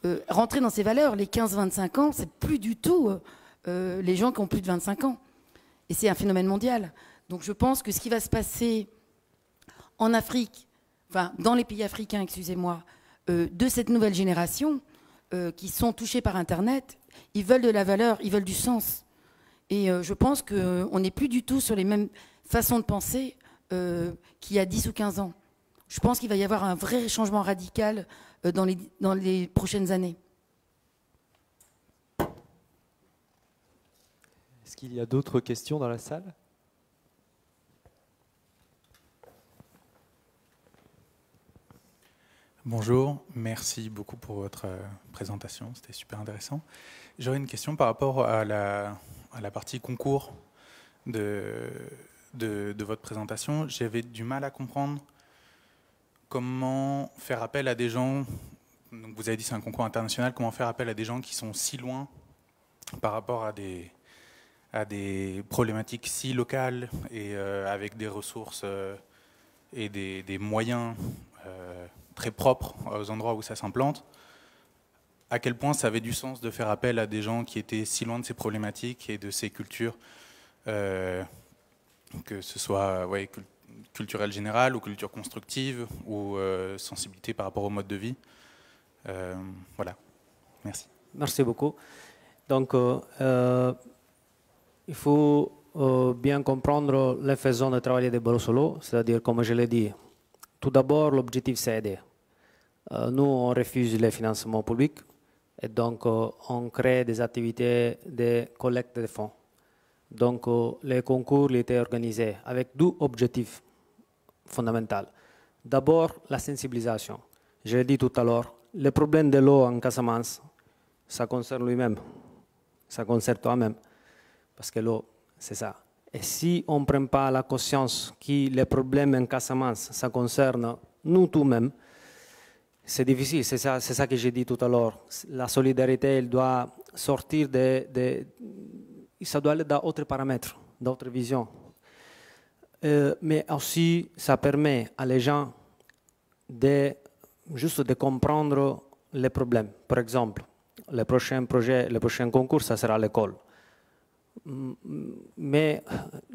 euh, rentrer dans ces valeurs. Les quinze vingt-cinq ans, c'est plus du tout... Euh, Euh, les gens qui ont plus de vingt-cinq ans. Et c'est un phénomène mondial. Donc je pense que ce qui va se passer en Afrique, enfin dans les pays africains, excusez-moi, euh, de cette nouvelle génération, euh, qui sont touchés par Internet, ils veulent de la valeur, ils veulent du sens. Et euh, je pense qu'on euh, n'est plus du tout sur les mêmes façons de penser euh, qu'il y a dix ou quinze ans. Je pense qu'il va y avoir un vrai changement radical euh, dans les, dans les prochaines années. Est-ce qu'il y a d'autres questions dans la salle? Bonjour, merci beaucoup pour votre présentation, c'était super intéressant. J'aurais une question par rapport à la, à la partie concours de, de, de votre présentation. J'avais du mal à comprendre comment faire appel à des gens, donc vous avez dit c'est un concours international, comment faire appel à des gens qui sont si loin par rapport à des... à des problématiques si locales et euh, avec des ressources euh, et des, des moyens euh, très propres aux endroits où ça s'implante, à quel point ça avait du sens de faire appel à des gens qui étaient si loin de ces problématiques et de ces cultures, euh, que ce soit ouais, cul culturelle générale ou culture constructive ou euh, sensibilité par rapport au mode de vie. Euh, voilà, merci. Merci beaucoup. Donc, euh, euh il faut euh, bien comprendre la façon de travailler de Balouo Salo, c'est-à-dire, comme je l'ai dit, tout d'abord, l'objectif, c'est aider. Euh, nous, on refuse les financements publics, et donc, euh, on crée des activités de collecte de fonds. Donc, euh, les concours étaient organisés avec deux objectifs fondamentaux. D'abord, la sensibilisation. Je l'ai dit tout à l'heure, le problème de l'eau en Casamance, ça concerne lui-même, ça concerne toi-même. Parce que l'eau, c'est ça. Et si on ne prend pas la conscience que les problèmes en Casamance, ça concerne nous tous-mêmes, c'est difficile, c'est ça, ça que j'ai dit tout à l'heure. La solidarité, elle doit sortir de, de... ça doit aller dans d'autres paramètres, d'autres visions. Euh, mais aussi, ça permet à les gens de, juste de comprendre les problèmes. Par exemple, le prochain projet, le prochain concours, ça sera l'école. Mais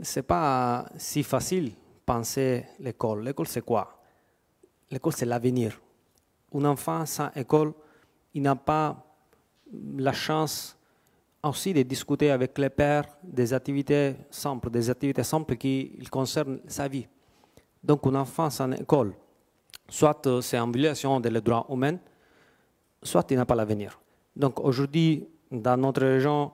ce n'est pas si facile de penser l'école. L'école, c'est quoi? L'école, c'est l'avenir. Un enfant sans école, il n'a pas la chance aussi de discuter avec les pères des activités simples, des activités simples qui concernent sa vie. Donc, une enfance en école, soit c'est en violation des droits humains, soit il n'a pas l'avenir. Donc, aujourd'hui, dans notre région,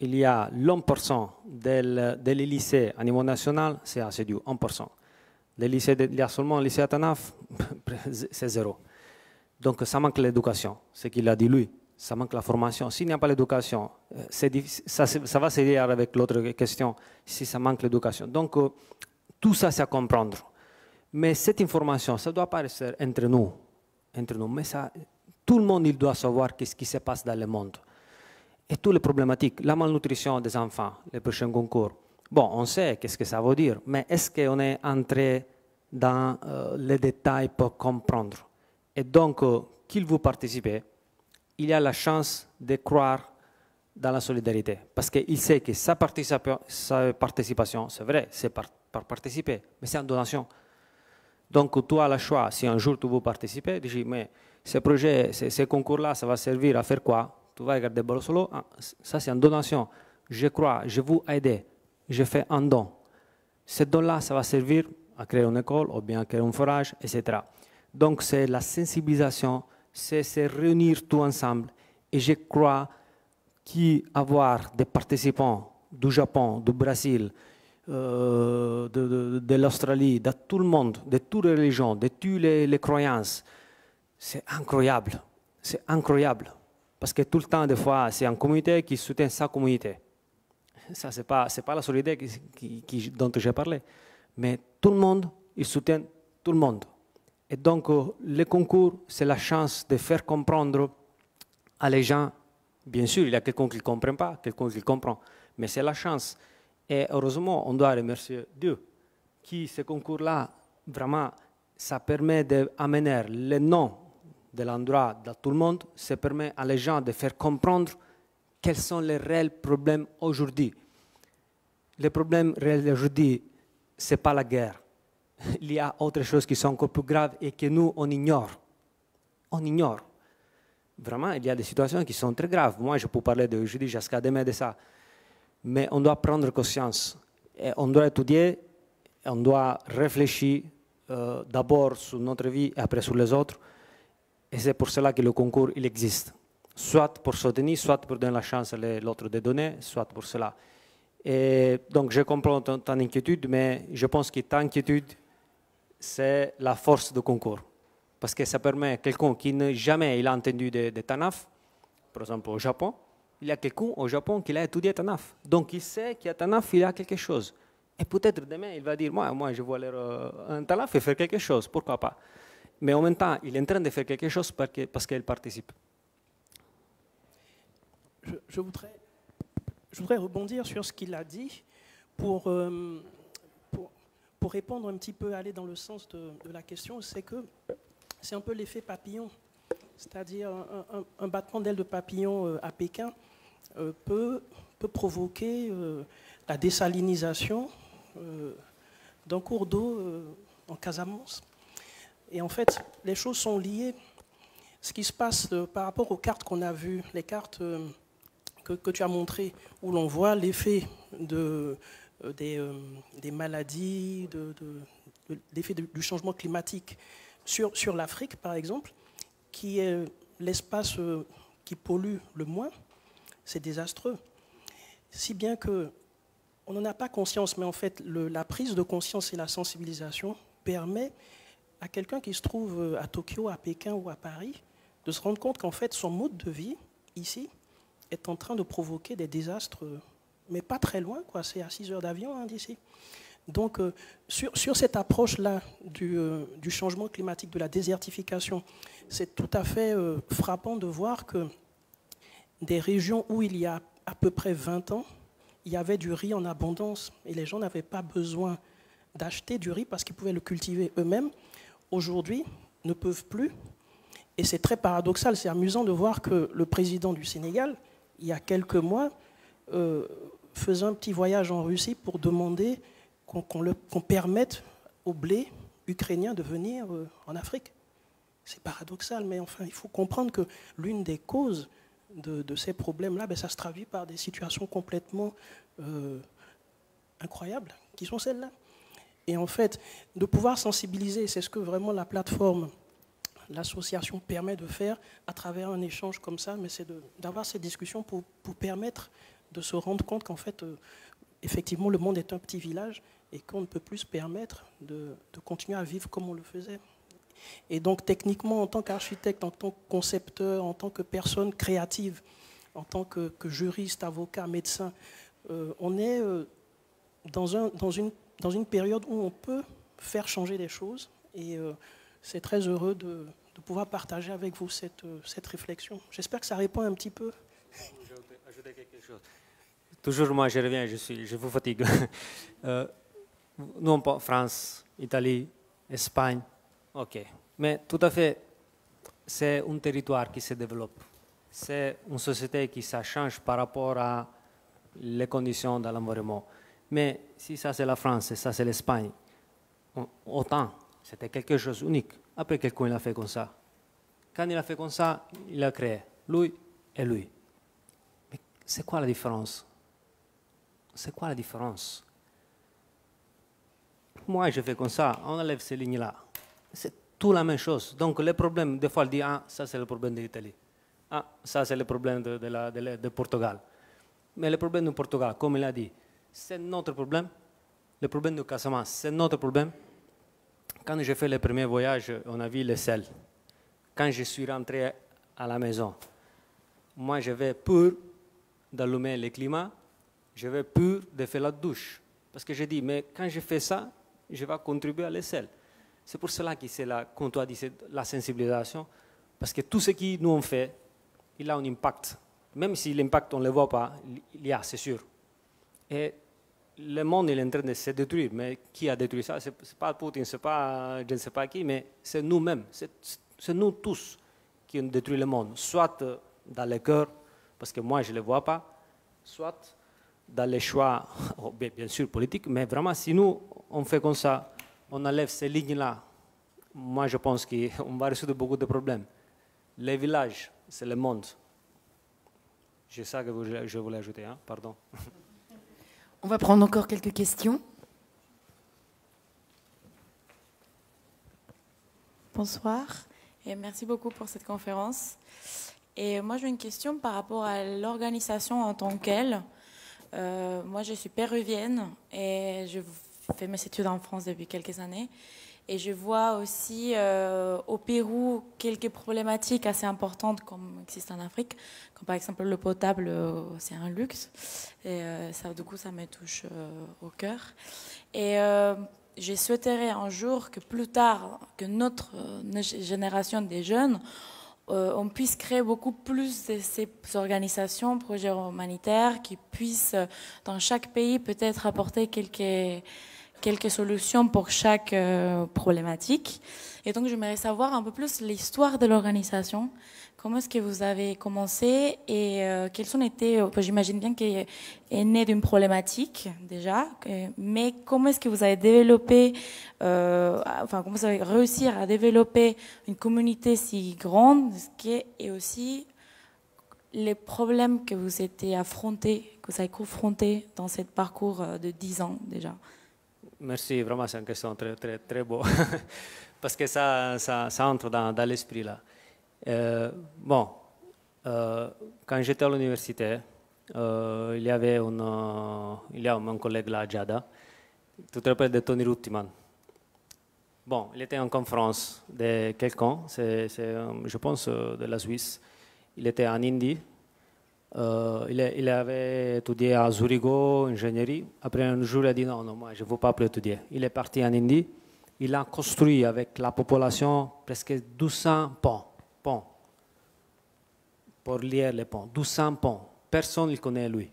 il y a l'un pour cent des lycées à niveau national, c'est à Sédhiou, un pour cent. Les lycées de, il y a seulement le lycée à Tanaf, c'est zéro. Donc, ça manque l'éducation, ce qu'il a dit lui. Ça manque la formation. S'il n'y a pas l'éducation, ça, ça va se dire avec l'autre question, si ça manque l'éducation. Donc, euh, tout ça, c'est à comprendre. Mais cette information, ça ne doit pas rester entre nous. Entre nous. Mais ça, tout le monde il doit savoir qu ce qui se passe dans le monde. Et toutes les problématiques, la malnutrition des enfants, les prochains concours. Bon, on sait qu'est-ce que ça veut dire, mais est-ce qu'on est entré dans euh, les détails pour comprendre? Et donc, euh, qu'il vous participez, il y a la chance de croire dans la solidarité. Parce qu'il sait que sa, participa sa participation, c'est vrai, c'est par, par participer, mais c'est en donation. Donc, tu as le choix, si un jour tu veux participer, tu dis, mais ce projet, ce, ce concours-là, ça va servir à faire quoi? Tu vas regarder Balouo Salo, ah, ça c'est en donation. Je crois, je vous aide, je fais un don. Ce don-là, ça va servir à créer une école ou bien à créer un forage, et cetera. Donc, c'est la sensibilisation, c'est se réunir tous ensemble. Et je crois qu'avoir des participants du Japon, du Brésil, euh, de, de, de l'Australie, de tout le monde, de toutes les religions, de toutes les, les croyances, c'est incroyable. C'est incroyable. Parce que tout le temps, des fois, c'est une communauté qui soutient sa communauté. Ça, ce n'est pas, pas la solidarité qui, qui, dont j'ai parlé. Mais tout le monde, il soutient tout le monde. Et donc, le concours, c'est la chance de faire comprendre à les gens. Bien sûr, il y a quelqu'un qui ne comprend pas, quelqu'un qui comprend, mais c'est la chance. Et heureusement, on doit remercier Dieu, qui, ce concours-là, vraiment, ça permet d'amener le nom de l'endroit de tout le monde, ça permet à les gens de faire comprendre quels sont les réels problèmes aujourd'hui. Les problèmes réels aujourd'hui, ce n'est pas la guerre. Il y a autre chose qui sont encore plus graves et que nous, on ignore. On ignore. Vraiment, il y a des situations qui sont très graves. Moi, je peux parler de jeudi jusqu'à demain de ça. Mais on doit prendre conscience. Et on doit étudier, on doit réfléchir euh, d'abord sur notre vie et après sur les autres. Et c'est pour cela que le concours, il existe. Soit pour soutenir, soit pour donner la chance à l'autre de donner, soit pour cela. Et donc, je comprends ton, ton inquiétude, mais je pense que ta inquiétude, c'est la force du concours. Parce que ça permet à quelqu'un qui n'a jamais il a entendu de, de Tanaf, par exemple au Japon, il y a quelqu'un au Japon qui a étudié Tanaf. Donc il sait qu'à Tanaf, il y a quelque chose. Et peut-être demain, il va dire, moi, moi je vais aller en Tanaf et faire quelque chose, pourquoi pas. Mais en même temps, il est en train de faire quelque chose parce qu'elle parce qu'elle participe. Je, je, voudrais, je voudrais rebondir sur ce qu'il a dit pour... Euh, Pour répondre un petit peu, aller dans le sens de, de la question, c'est que c'est un peu l'effet papillon. C'est-à-dire un, un, un battement d'aile de papillon euh, à Pékin euh, peut, peut provoquer euh, la désalinisation euh, d'un cours d'eau euh, en Casamance. Et en fait, les choses sont liées. Ce qui se passe euh, par rapport aux cartes qu'on a vues, les cartes euh, que, que tu as montrées, où l'on voit l'effet de... Des, euh, des maladies, de, de, de, l'effet du changement climatique sur, sur l'Afrique, par exemple, qui est l'espace euh, qui pollue le moins, c'est désastreux. Si bien que on n'en a pas conscience, mais en fait, le, la prise de conscience et la sensibilisation permet à quelqu'un qui se trouve à Tokyo, à Pékin ou à Paris, de se rendre compte qu'en fait, son mode de vie, ici, est en train de provoquer des désastres mais pas très loin, quoi. C'est à six heures d'avion hein, d'ici. Donc, euh, sur, sur cette approche-là du, euh, du changement climatique, de la désertification, c'est tout à fait euh, frappant de voir que des régions où il y a à peu près vingt ans, il y avait du riz en abondance et les gens n'avaient pas besoin d'acheter du riz parce qu'ils pouvaient le cultiver eux-mêmes, aujourd'hui ne peuvent plus. Et c'est très paradoxal, c'est amusant de voir que le président du Sénégal, il y a quelques mois, Euh, faisant un petit voyage en Russie pour demander qu'on qu'on qu'on permette au blé ukrainien de venir euh, en Afrique. C'est paradoxal, mais enfin, il faut comprendre que l'une des causes de, de ces problèmes-là, ben, ça se traduit par des situations complètement euh, incroyables, qui sont celles-là. Et en fait, de pouvoir sensibiliser, c'est ce que vraiment la plateforme, l'association permet de faire à travers un échange comme ça, mais c'est d'avoir ces discussions pour, pour permettre de se rendre compte qu'en fait, euh, effectivement, le monde est un petit village et qu'on ne peut plus se permettre de, de continuer à vivre comme on le faisait. Et donc, techniquement, en tant qu'architecte, en tant que concepteur, en tant que personne créative, en tant que, que juriste, avocat, médecin, euh, on est euh, dans, un, dans, une, dans une période où on peut faire changer les choses. Et euh, c'est très heureux de, de pouvoir partager avec vous cette, cette réflexion. J'espère que ça répond un petit peu. Je voudrais ajouter quelque chose. Toujours moi, je reviens, je, suis, je vous fatigue. Euh, nous, on parle France, Italie, Espagne. Ok, mais tout à fait, c'est un territoire qui se développe. C'est une société qui ça change par rapport à les conditions de l'environnement. Mais si ça c'est la France, ça c'est l'Espagne, autant c'était quelque chose d'unique. Après, quelqu'un l'a fait comme ça. Quand il a fait comme ça, il l'a créé, lui et lui. Mais c'est quoi la différence? C'est quoi la différence? Moi, je fais comme ça, on enlève ces lignes-là. C'est tout la même chose. Donc, les problèmes, des fois, on dit, ah, ça, c'est le problème de l'Italie. Ah, ça, c'est le problème de, de, la, de, la, de Portugal. Mais le problème du Portugal, comme il a dit, c'est notre problème. Le problème de Casamance, c'est notre problème. Quand j'ai fait le premier voyage, on a vu le sel. Quand je suis rentré à la maison, moi, je vais pur d'allumer le climat, je vais pur de faire la douche. Parce que je dis, mais quand je fais ça, je vais contribuer à le sel. C'est pour cela que c'est la, comme toi dis, la sensibilisation, parce que tout ce que nous on fait, il a un impact. Même si l'impact on ne le voit pas, il y a, c'est sûr. Et le monde il est en train de se détruire, mais qui a détruit ça? Ce n'est pas Poutine, c'est pas je ne sais pas qui, mais c'est nous-mêmes, c'est nous tous qui ont détruit le monde, soit dans le cœur, parce que moi je ne le vois pas, soit dans les choix, bien sûr politiques, mais vraiment si nous on fait comme ça, on enlève ces lignes-là, moi je pense qu'on va résoudre beaucoup de problèmes. Les villages, c'est le monde. C'est ça que je voulais ajouter, hein? Pardon. On va prendre encore quelques questions. Bonsoir, et merci beaucoup pour cette conférence. Et moi j'ai une question par rapport à l'organisation en tant qu'elle. Euh, moi je suis péruvienne et je vous fait mes études en France depuis quelques années et je vois aussi euh, au Pérou quelques problématiques assez importantes comme existent en Afrique, comme par exemple l'eau potable, euh, c'est un luxe et euh, ça du coup ça me touche euh, au cœur et euh, je souhaiterais un jour que plus tard que notre, notre génération des jeunes euh, on puisse créer beaucoup plus de ces organisations, projets humanitaires qui puissent dans chaque pays peut-être apporter quelques quelques solutions pour chaque euh, problématique. Et donc, j'aimerais savoir un peu plus l'histoire de l'organisation. Comment est-ce que vous avez commencé et euh, quelles ont été... J'imagine bien qu'elle est née d'une problématique, déjà, mais comment est-ce que vous avez développé, euh, enfin, comment vous avez réussi à développer une communauté si grande et aussi les problèmes que vous étiez affrontés, que vous avez confrontés dans ce parcours de dix ans, déjà? Merci, vraiment, c'est une question très, très, très beau. Parce que ça, ça, ça entre dans, dans l'esprit, là. Euh, bon, euh, quand j'étais à l'université, euh, il y avait un, euh, il y a mon collègue là, Jada, tu te rappelles de Tony Ruttiman. Bon, il était en conférence de quelqu'un, c'est, c'est, je pense, de la Suisse. Il était en Indie. Euh, il, il avait étudié à Zurich, ingénierie. Après un jour, il a dit non, non, moi je ne veux pas plus étudier. Il est parti en Indie. Il a construit avec la population presque mille deux cents ponts, ponts pour lire les ponts. mille deux cents ponts. Personne ne connaît lui.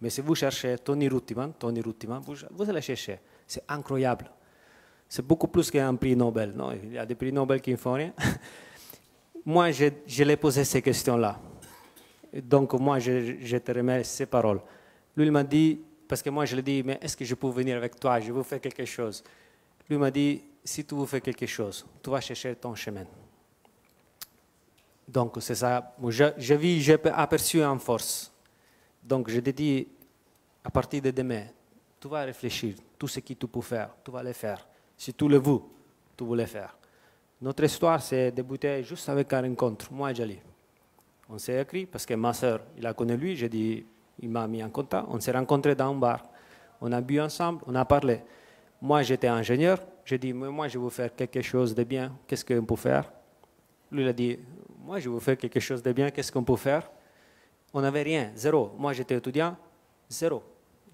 Mais si vous cherchez Tony Ruttiman, Tony Ruttiman, vous, vous allez chercher. C'est incroyable. C'est beaucoup plus qu'un prix Nobel. Non, il y a des prix Nobel qui ne font rien. Moi, je, je lui ai posé ces questions-là. Donc, moi, je, je te remercie ces paroles. Lui, il m'a dit, parce que moi, je lui ai dit, mais est-ce que je peux venir avec toi? Je veux faire quelque chose. Lui m'a dit, si tu veux faire quelque chose, tu vas chercher ton chemin. Donc c'est ça, j'ai j'ai aperçu en force. Donc je te dis, à partir de demain, tu vas réfléchir, tout ce que tu peux faire, tu vas le faire. Si tu le veux, tu voulais faire. Notre histoire, c'est débuté juste avec une rencontre, moi et Jali. On s'est écrit, parce que ma soeur, il la connaît lui, j'ai dit, il m'a mis en contact. On s'est rencontrés dans un bar. On a bu ensemble, on a parlé. Moi, j'étais ingénieur. J'ai dit, mais moi, je veux faire quelque chose de bien. Qu'est-ce qu'on peut faire? Lui, il a dit, moi, je veux faire quelque chose de bien. Qu'est-ce qu'on peut faire? On n'avait rien, zéro. Moi, j'étais étudiant, zéro,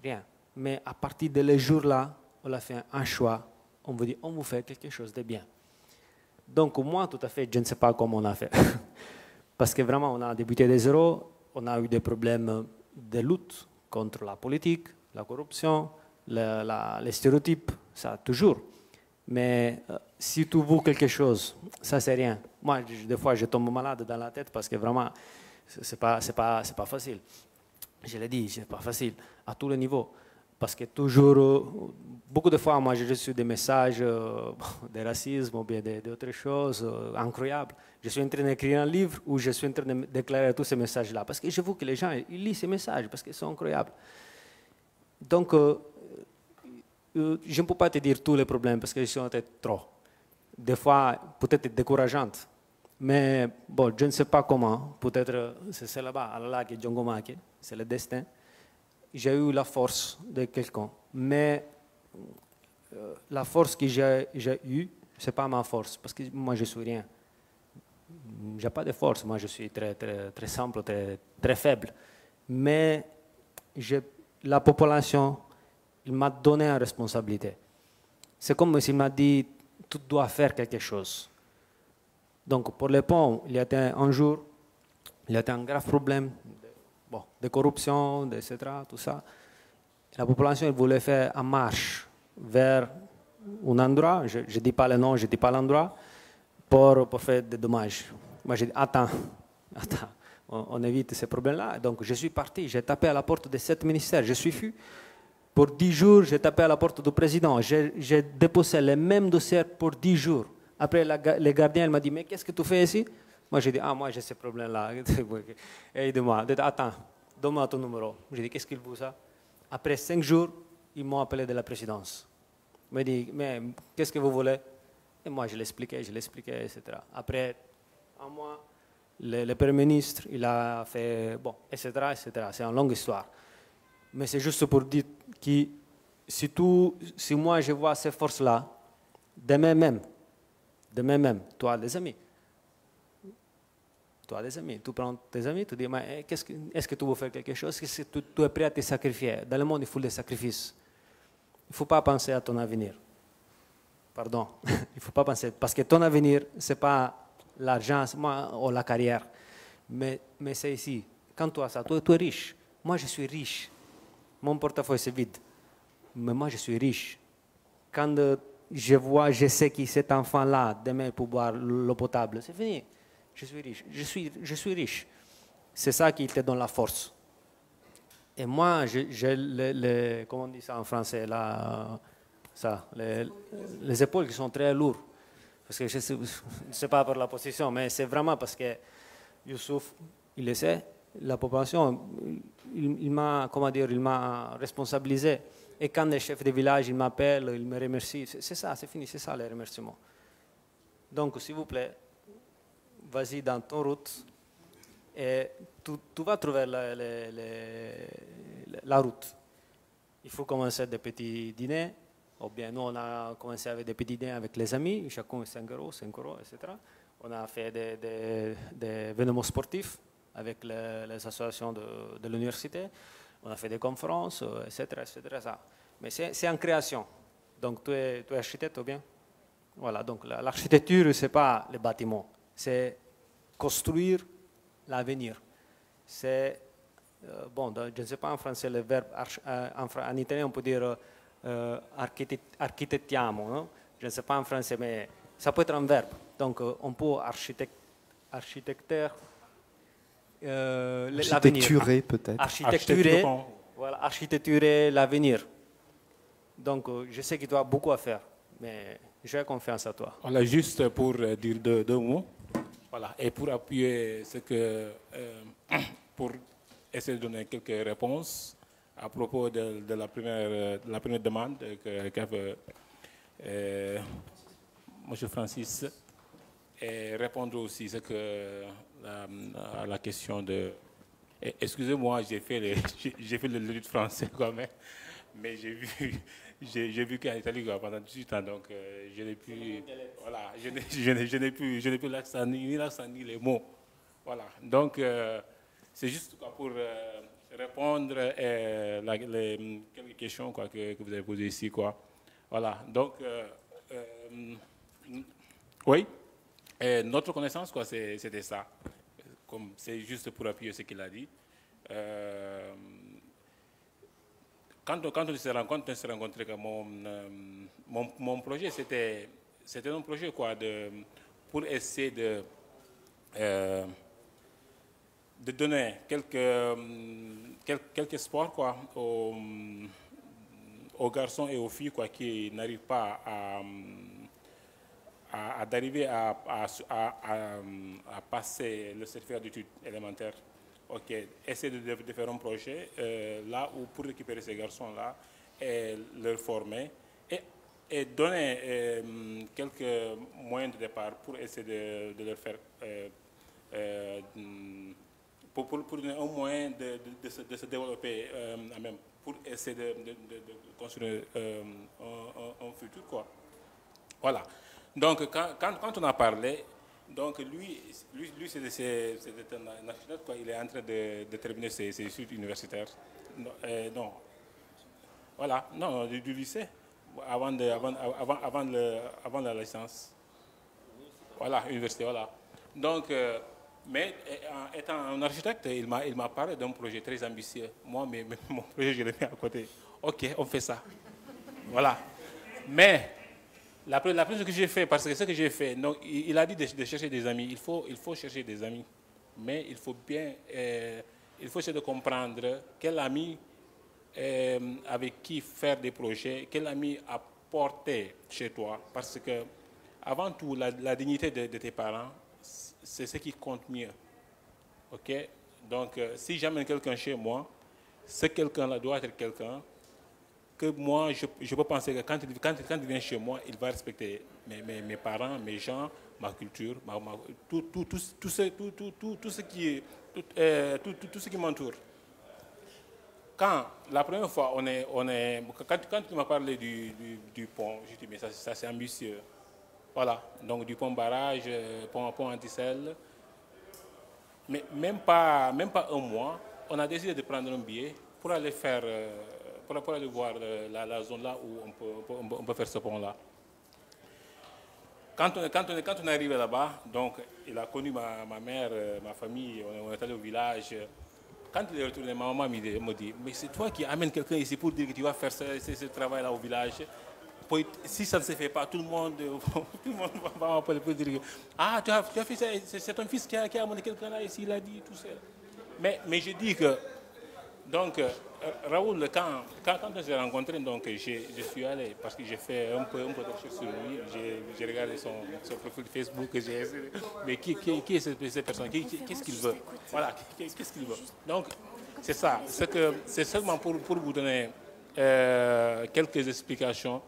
rien. Mais à partir de les jours-là, on a fait un choix. On vous dit, on vous fait quelque chose de bien. Donc, moi, tout à fait, je ne sais pas comment on a fait. Parce que vraiment, on a débuté de zéro. On a eu des problèmes de lutte contre la politique, la corruption, le, la, les stéréotypes, ça, toujours. Mais euh, si tu veux quelque chose, ça, c'est rien. Moi, je, des fois, je tombe malade dans la tête parce que vraiment, c'est pas, c'est pas, c'est pas facile. Je l'ai dit, c'est pas facile, à tous les niveaux. Parce que toujours, euh, beaucoup de fois, moi, j'ai reçu des messages euh, de racisme ou bien d'autres choses euh, incroyables. Je suis en train d'écrire un livre où je suis en train de déclarer tous ces messages-là. Parce que je veux que les gens ils lisent ces messages, parce qu'ils sont incroyables. Donc, euh, euh, je ne peux pas te dire tous les problèmes, parce que je suis en tête trop. Des fois, peut-être décourageante. Mais bon, je ne sais pas comment. Peut-être c'est là-bas, Allah qui est Djongomake, c'est le destin. J'ai eu la force de quelqu'un. Mais euh, la force que j'ai eue, ce n'est pas ma force, parce que moi, je ne suis rien. Je n'ai pas de force, moi, je suis très, très, très simple, très, très faible. Mais je, la population m'a donné une responsabilité. C'est comme s'il m'a dit, tu dois faire quelque chose. Donc, pour les ponts, il y a eu un jour, il y a eu un grave problème. Bon, de corruption, et cetera, tout ça. La population elle voulait faire une marche vers un endroit, je ne dis pas le nom, je ne dis pas l'endroit, pour, pour faire des dommages. Moi, j'ai dit, attends, attends, on, on évite ces problèmes-là. Donc, je suis parti, j'ai tapé à la porte de sept ministères, je suis fui. Pour dix jours, j'ai tapé à la porte du président, j'ai déposé les mêmes dossiers pour dix jours. Après, la, les gardiens m'ont dit, mais qu'est-ce que tu fais ici? Moi, j'ai dit, ah, moi, j'ai ce problème-là. Aide-moi. Attends, donne-moi ton numéro. J'ai dit, qu'est-ce qu'il veut ça? Après cinq jours, ils m'ont appelé de la présidence. Ils m'ont dit, mais qu'est-ce que vous voulez? Et moi, je l'expliquais, je l'expliquais, et cetera. Après un mois, le, le Premier ministre, il a fait, bon, et cetera, et cetera. C'est une longue histoire. Mais c'est juste pour dire que si, tout, si moi, je vois ces forces-là, demain même, demain même, toi, les amis, tu as des amis, tu prends tes amis, tu dis, mais qu'est-ce que, est-ce que tu veux faire quelque chose? Est-ce que tu, tu es prêt à te sacrifier? Dans le monde, il faut des sacrifices. Il ne faut pas penser à ton avenir. Pardon, il ne faut pas penser. Parce que ton avenir, ce n'est pas l'argent ou la carrière. Mais, mais c'est ici. Quand tu as ça, toi, tu es riche. Moi, je suis riche. Mon portefeuille, c'est vide. Mais moi, je suis riche. Quand je vois, je sais que cet enfant-là, demain, pour boire l'eau potable, c'est fini. Je suis riche, je suis, je suis riche. C'est ça qui te donne la force. Et moi, j'ai le, le, comment on dit ça en français, la, ça, les, les épaules qui sont très lourdes. Parce que je ne sais pas pour la position, mais c'est vraiment parce que Youssouph, il le sait, la population, il, il m'a, comment dire, il m'a responsabilisé. Et quand les chefs de village, ils m'appellent, ils me remercient. C'est ça, c'est fini, c'est ça les remerciements. Donc, s'il vous plaît, vas-y dans ton route et tu, tu vas trouver la, la, la, la route. Il faut commencer des petits dîners, ou bien nous on a commencé avec des petits dîners avec les amis, chacun cinq euros, cinq euros, et cetera. On a fait des, des, des événements sportifs avec les, les associations de, de l'université, on a fait des conférences, et cetera, et cetera ça. Mais c'est en création, donc tu es, tu es architecte ou bien? Voilà, donc l'architecture c'est pas les bâtiments. C'est construire l'avenir. C'est, euh, bon, je ne sais pas en français le verbe, arch, euh, en, en italien on peut dire euh, architettiamo, non? Je ne sais pas en français, mais ça peut être un verbe. Donc euh, on peut architecte, architecter, euh, architecturer peut-être. Architecturer, voilà, architecturer l'avenir. Donc euh, je sais qu'il doit beaucoup à faire, mais j'ai confiance à toi. On a juste pour dire deux, deux mots. Voilà. Et pour appuyer ce que, euh, pour essayer de donner quelques réponses à propos de, de, la, première, de la première demande que qu'avait euh, M. Francis, et répondre aussi ce que, à la question de... Excusez-moi, j'ai fait le lutte français quand même, mais j'ai vu, j'ai vu qu'à Italie pendant dix-huit ans, donc euh, je n'ai plus, voilà, je n'ai, je n'ai plus, je n'ai plus l'accent ni l'accent ni les mots, voilà. Donc euh, c'est juste quoi, pour euh, répondre à la, les quelques questions quoi que, que vous avez posées ici quoi, voilà. Donc euh, euh, oui, et notre connaissance quoi, c'était ça. C'est juste pour appuyer ce qu'il a dit. Euh, quand, quand on se rencontre, on s'est rencontré que mon, mon, mon projet, c'était un projet quoi, de, pour essayer de, euh, de donner quelques, quelques, quelques espoirs quoi, aux, aux garçons et aux filles quoi, qui n'arrivent pas à... à, à d'arriver à, à, à, à, à passer le certificat d'études élémentaires. Ok, essayer de, de faire un projet euh, là où pour récupérer ces garçons-là et les former et, et donner euh, quelques moyens de départ pour essayer de, de leur faire euh, euh, pour, pour, pour donner un moyen de, de, de, se, de se développer euh, même pour essayer de, de, de, de construire euh, un, un, un futur quoi. Voilà. Donc, quand, quand, quand on a parlé, donc lui, lui, lui c'est un architecte, quoi. Il est en train de, de terminer ses, ses études universitaires. Non, euh, non. Voilà, non, du, du lycée, avant, de, avant, avant, avant, le, avant la licence. Voilà, université, voilà. Donc, euh, mais en étant un architecte, il m'a parlé d'un projet très ambitieux. Moi, mais, mais, mon projet, je l'ai mis à côté. Ok, on fait ça. Voilà. Mais... La première chose que j'ai fait, parce que ce que j'ai fait, donc, il a dit de, de chercher des amis. Il faut, il faut chercher des amis, mais il faut bien, euh, il faut essayer de comprendre quel ami euh, avec qui faire des projets, quel ami apporter chez toi, parce que avant tout, la, la dignité de, de tes parents, c'est ce qui compte mieux. Ok, donc euh, si j'amène quelqu'un chez moi, ce quelqu'un-là doit être quelqu'un que moi, je, je peux penser que quand il, quand, quand il vient chez moi, il va respecter mes, mes, mes parents, mes gens, ma culture, ma, ma, tout, tout, tout, tout, ce, tout, tout, tout, tout ce qui, tout, euh, tout, tout, tout ce qui m'entoure. Quand la première fois, on est, on est, quand, quand tu m'as parlé du, du, du pont, j'ai dit mais ça, ça c'est ambitieux. Voilà, donc du pont barrage, pont, pont anti-sel, mais même pas, même pas un mois, on a décidé de prendre un billet pour aller faire... Euh, Pour, pour aller voir le, la, la zone là où on peut, on peut, on peut faire ce pont-là. Quand on, quand on, quand on est arrivé là-bas, donc il a connu ma, ma mère, ma famille, on, on est allé au village. Quand il est retourné, ma maman me dit, mais c'est toi qui amènes quelqu'un ici pour dire que tu vas faire ce, ce, ce travail-là au village. Pour, si ça ne se fait pas, tout le monde, tout le monde va m'appeler pour dire, ah, tu as, tu as fait ça, c'est ton fils qui a, qui a amené quelqu'un là ici, il a dit tout ça. Mais, mais je dis que, donc, Raoul, quand, quand, quand on s'est rencontrés, donc, je suis allé parce que j'ai fait un peu, un peu de choses sur lui. J'ai regardé son, son profil Facebook. Mais qui, qui, qui est cette, cette personne? Qu'est-ce qu'il veut? Voilà, qu'est-ce qu'il veut? Donc, c'est ça. C'est seulement pour, pour vous donner euh, quelques explications.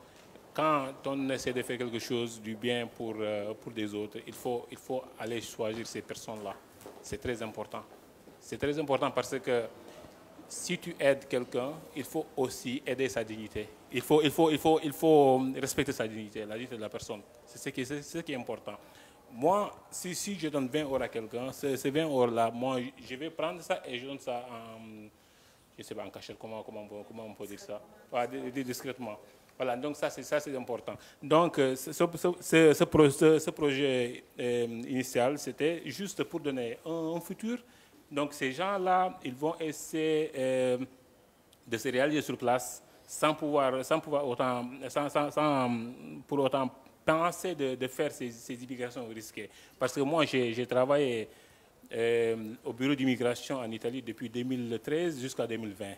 Quand on essaie de faire quelque chose du bien pour, euh, pour des autres, il faut, il faut aller choisir ces personnes-là. C'est très important. C'est très important parce que si tu aides quelqu'un, il faut aussi aider sa dignité. Il faut, il faut, il faut, il faut respecter sa dignité, la dignité de la personne. C'est ce qui, c'est ce qui est important. Moi, si, si je donne vingt euros à quelqu'un, ces vingt euros-là, moi, je vais prendre ça et je donne ça en... Je ne sais pas, en cachette, comment, comment, comment on peut dire ça? Voilà, discrètement. Voilà, donc ça, c'est important. Donc, ce, ce, ce, ce projet euh, initial, c'était juste pour donner un, un futur. Donc ces gens-là, ils vont essayer euh, de se réaliser sur place sans pouvoir, sans pouvoir autant, sans, sans, sans pour autant penser de, de faire ces, ces immigrations risquées. Parce que moi, j'ai travaillé euh, au bureau d'immigration en Italie depuis deux mille treize jusqu'à deux mille vingt.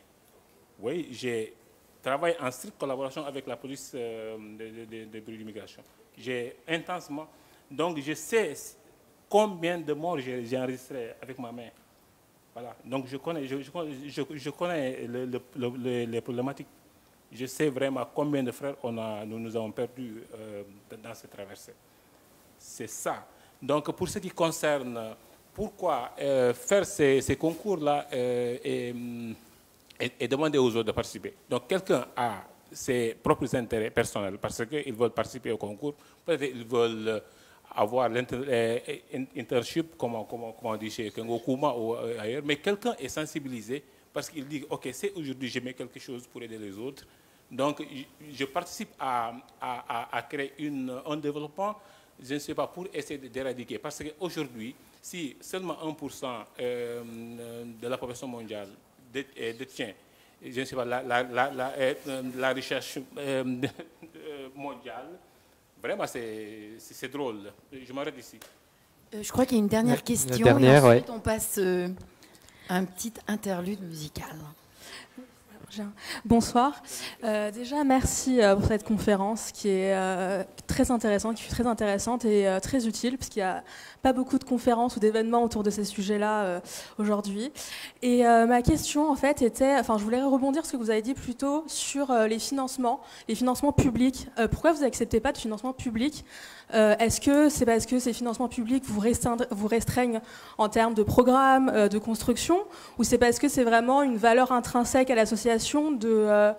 Oui, j'ai travaillé en stricte collaboration avec la police euh, de, de, de, de bureau d'immigration. J'ai intensement, donc je sais combien de morts j'ai enregistré avec ma main. Voilà. Donc je connais, je, je, je connais le, le, le, les problématiques. Je sais vraiment combien de frères on a, nous, nous avons perdus euh, dans cette traversée. C'est ça. Donc pour ce qui concerne pourquoi euh, faire ces, ces concours-là euh, et, et, et demander aux autres de participer. Donc quelqu'un a ses propres intérêts personnels parce qu'ils veulent participer au concours, peut-être qu'ils veulent avoir l'internship, comme on dit chez Kengo Kuma ou ailleurs, mais quelqu'un est sensibilisé parce qu'il dit, ok, c'est aujourd'hui, je mets quelque chose pour aider les autres. Donc, je participe à, à, à, à créer une, un développement, je ne sais pas, pour essayer d'éradiquer. Parce qu'aujourd'hui, si seulement un pour cent de la population mondiale détient, je ne sais pas, la, la, la, la, la recherche mondiale, vraiment, c'est drôle. Je m'arrête ici. Euh, je crois qu'il y a une dernière question. La dernière, et ensuite, ouais. on passe euh, à un petit interlude musical. Bonsoir. Euh, déjà, merci euh, pour cette conférence qui est euh, très intéressante, qui fut très intéressante et euh, très utile, puisqu'il n'y a pas beaucoup de conférences ou d'événements autour de ces sujets-là euh, aujourd'hui. Et euh, ma question, en fait, était, enfin, je voulais rebondir sur ce que vous avez dit plus tôt sur euh, les financements, les financements publics. Euh, pourquoi vous n'acceptez pas de financement public? euh, Est-ce que c'est parce que ces financements publics vous restreignent, vous restreignent en termes de programmes, euh, de construction, ou c'est parce que c'est vraiment une valeur intrinsèque à l'association De, euh,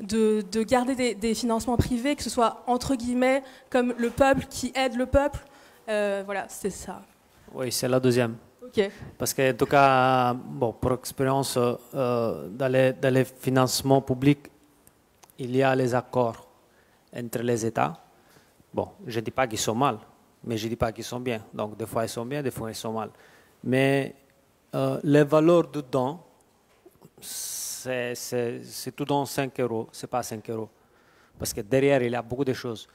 de, de garder des, des financements privés, que ce soit entre guillemets comme le peuple qui aide le peuple? Euh, voilà, c'est ça. Oui, c'est la deuxième. Okay. Parce qu'en tout cas, bon, pour expérience, euh, dans, les, dans les financements publics, il y a les accords entre les États. Bon, je ne dis pas qu'ils sont mal, mais je ne dis pas qu'ils sont bien. Donc, des fois, ils sont bien, des fois, ils sont mal. Mais euh, les valeurs dedans, c'est tout dans cinq euros, c'est pas cinq euros. Parce que derrière, il y a beaucoup de choses.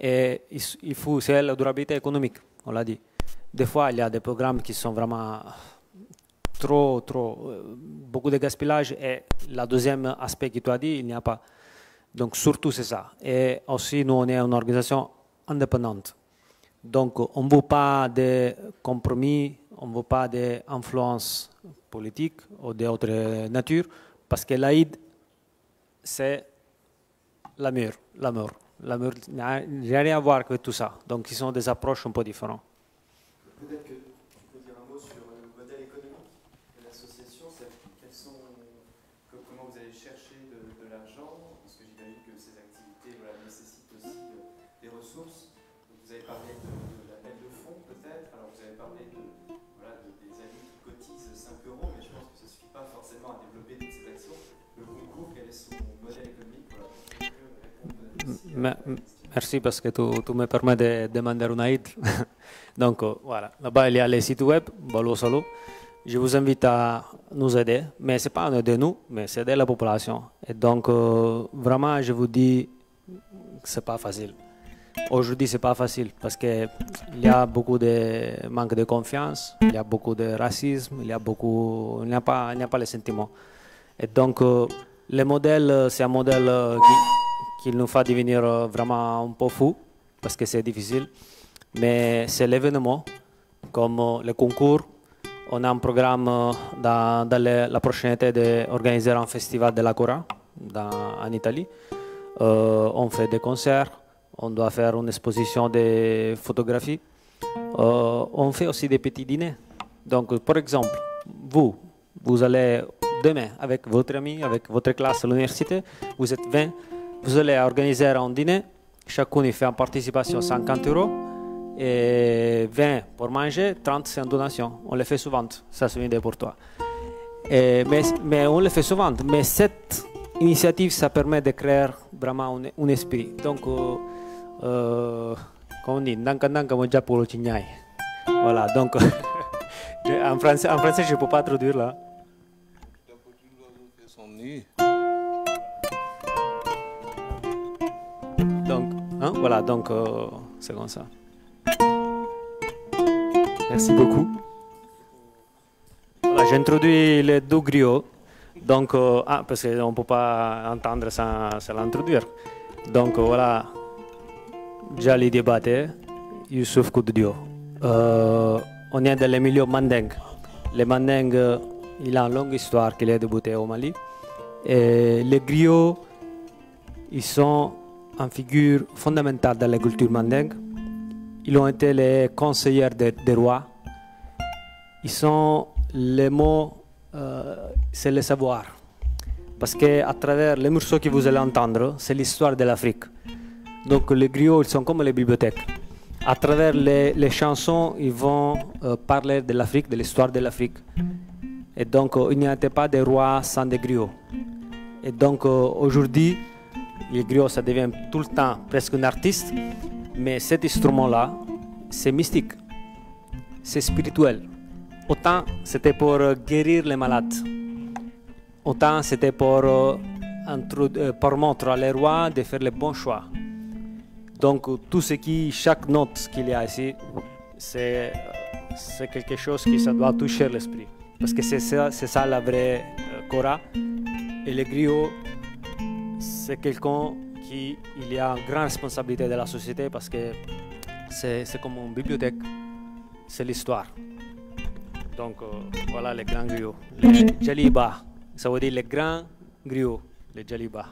Et il, il faut, c'est la durabilité économique, on l'a dit. Des fois, il y a des programmes qui sont vraiment trop, trop, beaucoup de gaspillage. Et le deuxième aspect que tu as dit, il n'y a pas. Donc, surtout, c'est ça. Et aussi, nous, on est une organisation indépendante. Donc, on ne veut pas de compromis, on ne veut pas d'influence politique ou d'autres natures. Parce que l'Aïd, c'est la mort, la mort. La mort n'a rien à voir avec tout ça. Donc, ils ont des approches un peu différentes. Peut-être que tu peux dire un mot sur le modèle économique de l'association. Comment vous allez chercher de, de l'argent? Parce que j'imagine que ces activités voilà, nécessitent aussi de, des ressources. Donc, vous avez parlé de, de la dette de fonds, peut-être. Alors, vous avez parlé de, voilà, de, des amis qui cotisent cinq euros, mais je pense que ça ne suffit pas forcément à développer toutes ces actions. Le concours, quel est son modèle économique? Voilà. Merci parce que tu, tu me permets de demander une aide. Donc voilà, là-bas il y a les sites web, Balouo Salo. Je vous invite à nous aider, mais ce n'est pas de nous, mais c'est de la population. Et donc euh, vraiment, je vous dis que ce n'est pas facile. Aujourd'hui, ce n'est pas facile parce qu'il y a beaucoup de manque de confiance, il y a beaucoup de racisme, il n'y a, a, a pas les sentiments. Et donc, euh, le modèle, c'est un modèle euh, qui, qui nous fait devenir euh, vraiment un peu fous parce que c'est difficile. Mais c'est l'événement, comme euh, le concours. On a un programme euh, dans, dans les, la proximité d'organiser un festival de la Cora en Italie. Euh, on fait des concerts. On doit faire une exposition de photographie. Euh, on fait aussi des petits dîners. Donc, par exemple, vous, vous allez demain avec votre ami, avec votre classe à l'université, vous êtes vingt, vous allez organiser un dîner. Chacun y fait en participation cinquante euros et vingt pour manger, trente c'est en donation. On le fait souvent, ça c'est une idée pour toi. Et, mais, mais on le fait souvent. Mais cette initiative, ça permet de créer vraiment un, un esprit. Donc, euh, Euh, comme on dit, voilà, donc en français, en français je ne peux pas traduire là. Donc, hein, voilà, donc euh, c'est comme ça. Merci beaucoup. Voilà, j'introduis les deux griots, donc, euh, ah, parce qu'on ne peut pas entendre sans, sans l'introduire. Donc voilà. Jali Diabaté, Youssouph Koutoudio. euh, on est dans le milieu mandingue. Le mandingue, il a une longue histoire qu'il a débuté au Mali. Et les griots, ils sont une figure fondamentale dans la culture mandingue. Ils ont été les conseillers des de rois. Ils sont les mots, euh, c'est le savoir. Parce qu'à travers les morceaux que vous allez entendre, c'est l'histoire de l'Afrique. Donc les griots, ils sont comme les bibliothèques. À travers les, les chansons, ils vont euh, parler de l'Afrique, de l'histoire de l'Afrique. Et donc, euh, il n'y avait pas de rois sans des griots. Et donc, euh, aujourd'hui, les griots, ça devient tout le temps presque un artiste. Mais cet instrument-là, c'est mystique, c'est spirituel. Autant c'était pour euh, guérir les malades, autant c'était pour, euh, euh, pour montrer les rois de faire les bons choix. Donc tout ce qui, chaque note qu'il y a ici, c'est quelque chose qui ça doit toucher l'esprit. Parce que c'est ça, ça la vraie euh, Kora. Et les griots, c'est quelqu'un qui il y a une grande responsabilité de la société parce que c'est comme une bibliothèque, c'est l'histoire. Donc euh, voilà les grands griots. Les Jaliba, ça veut dire les grands griots, les Jaliba.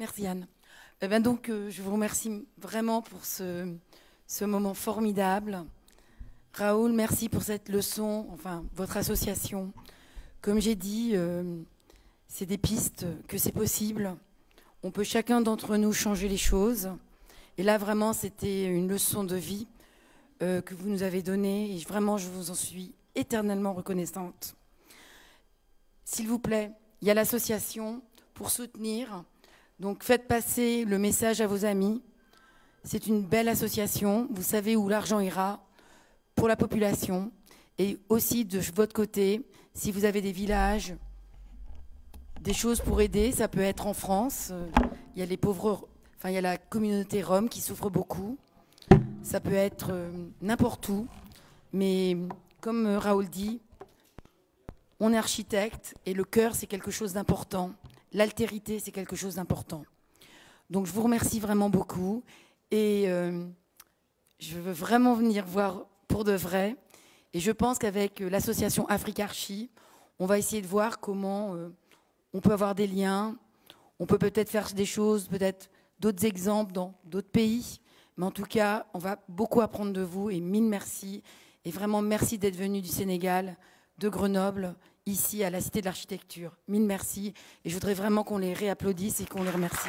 Merci Anne. Eh bien donc, euh, je vous remercie vraiment pour ce, ce moment formidable. Raoul, merci pour cette leçon, enfin votre association. Comme j'ai dit, euh, c'est des pistes que c'est possible. On peut chacun d'entre nous changer les choses. Et là vraiment, c'était une leçon de vie euh, que vous nous avez donnée. Et vraiment, je vous en suis éternellement reconnaissante. S'il vous plaît, il y a l'association pour soutenir. Donc faites passer le message à vos amis. C'est une belle association. Vous savez où l'argent ira pour la population. Et aussi de votre côté, si vous avez des villages, des choses pour aider, ça peut être en France. Il y a les pauvres, enfin il y a la communauté rome qui souffre beaucoup. Ça peut être n'importe où. Mais comme Raoul dit, on est architecte et le cœur c'est quelque chose d'important. L'altérité, c'est quelque chose d'important. Donc, je vous remercie vraiment beaucoup. Et euh, je veux vraiment venir voir pour de vrai. Et je pense qu'avec l'association Afrikarchi, on va essayer de voir comment euh, on peut avoir des liens. On peut peut-être faire des choses, peut-être d'autres exemples dans d'autres pays. Mais en tout cas, on va beaucoup apprendre de vous. Et mille merci. Et vraiment, merci d'être venu du Sénégal, de Grenoble, ici à la Cité de l'architecture. Mille merci et je voudrais vraiment qu'on les réapplaudisse et qu'on les remercie.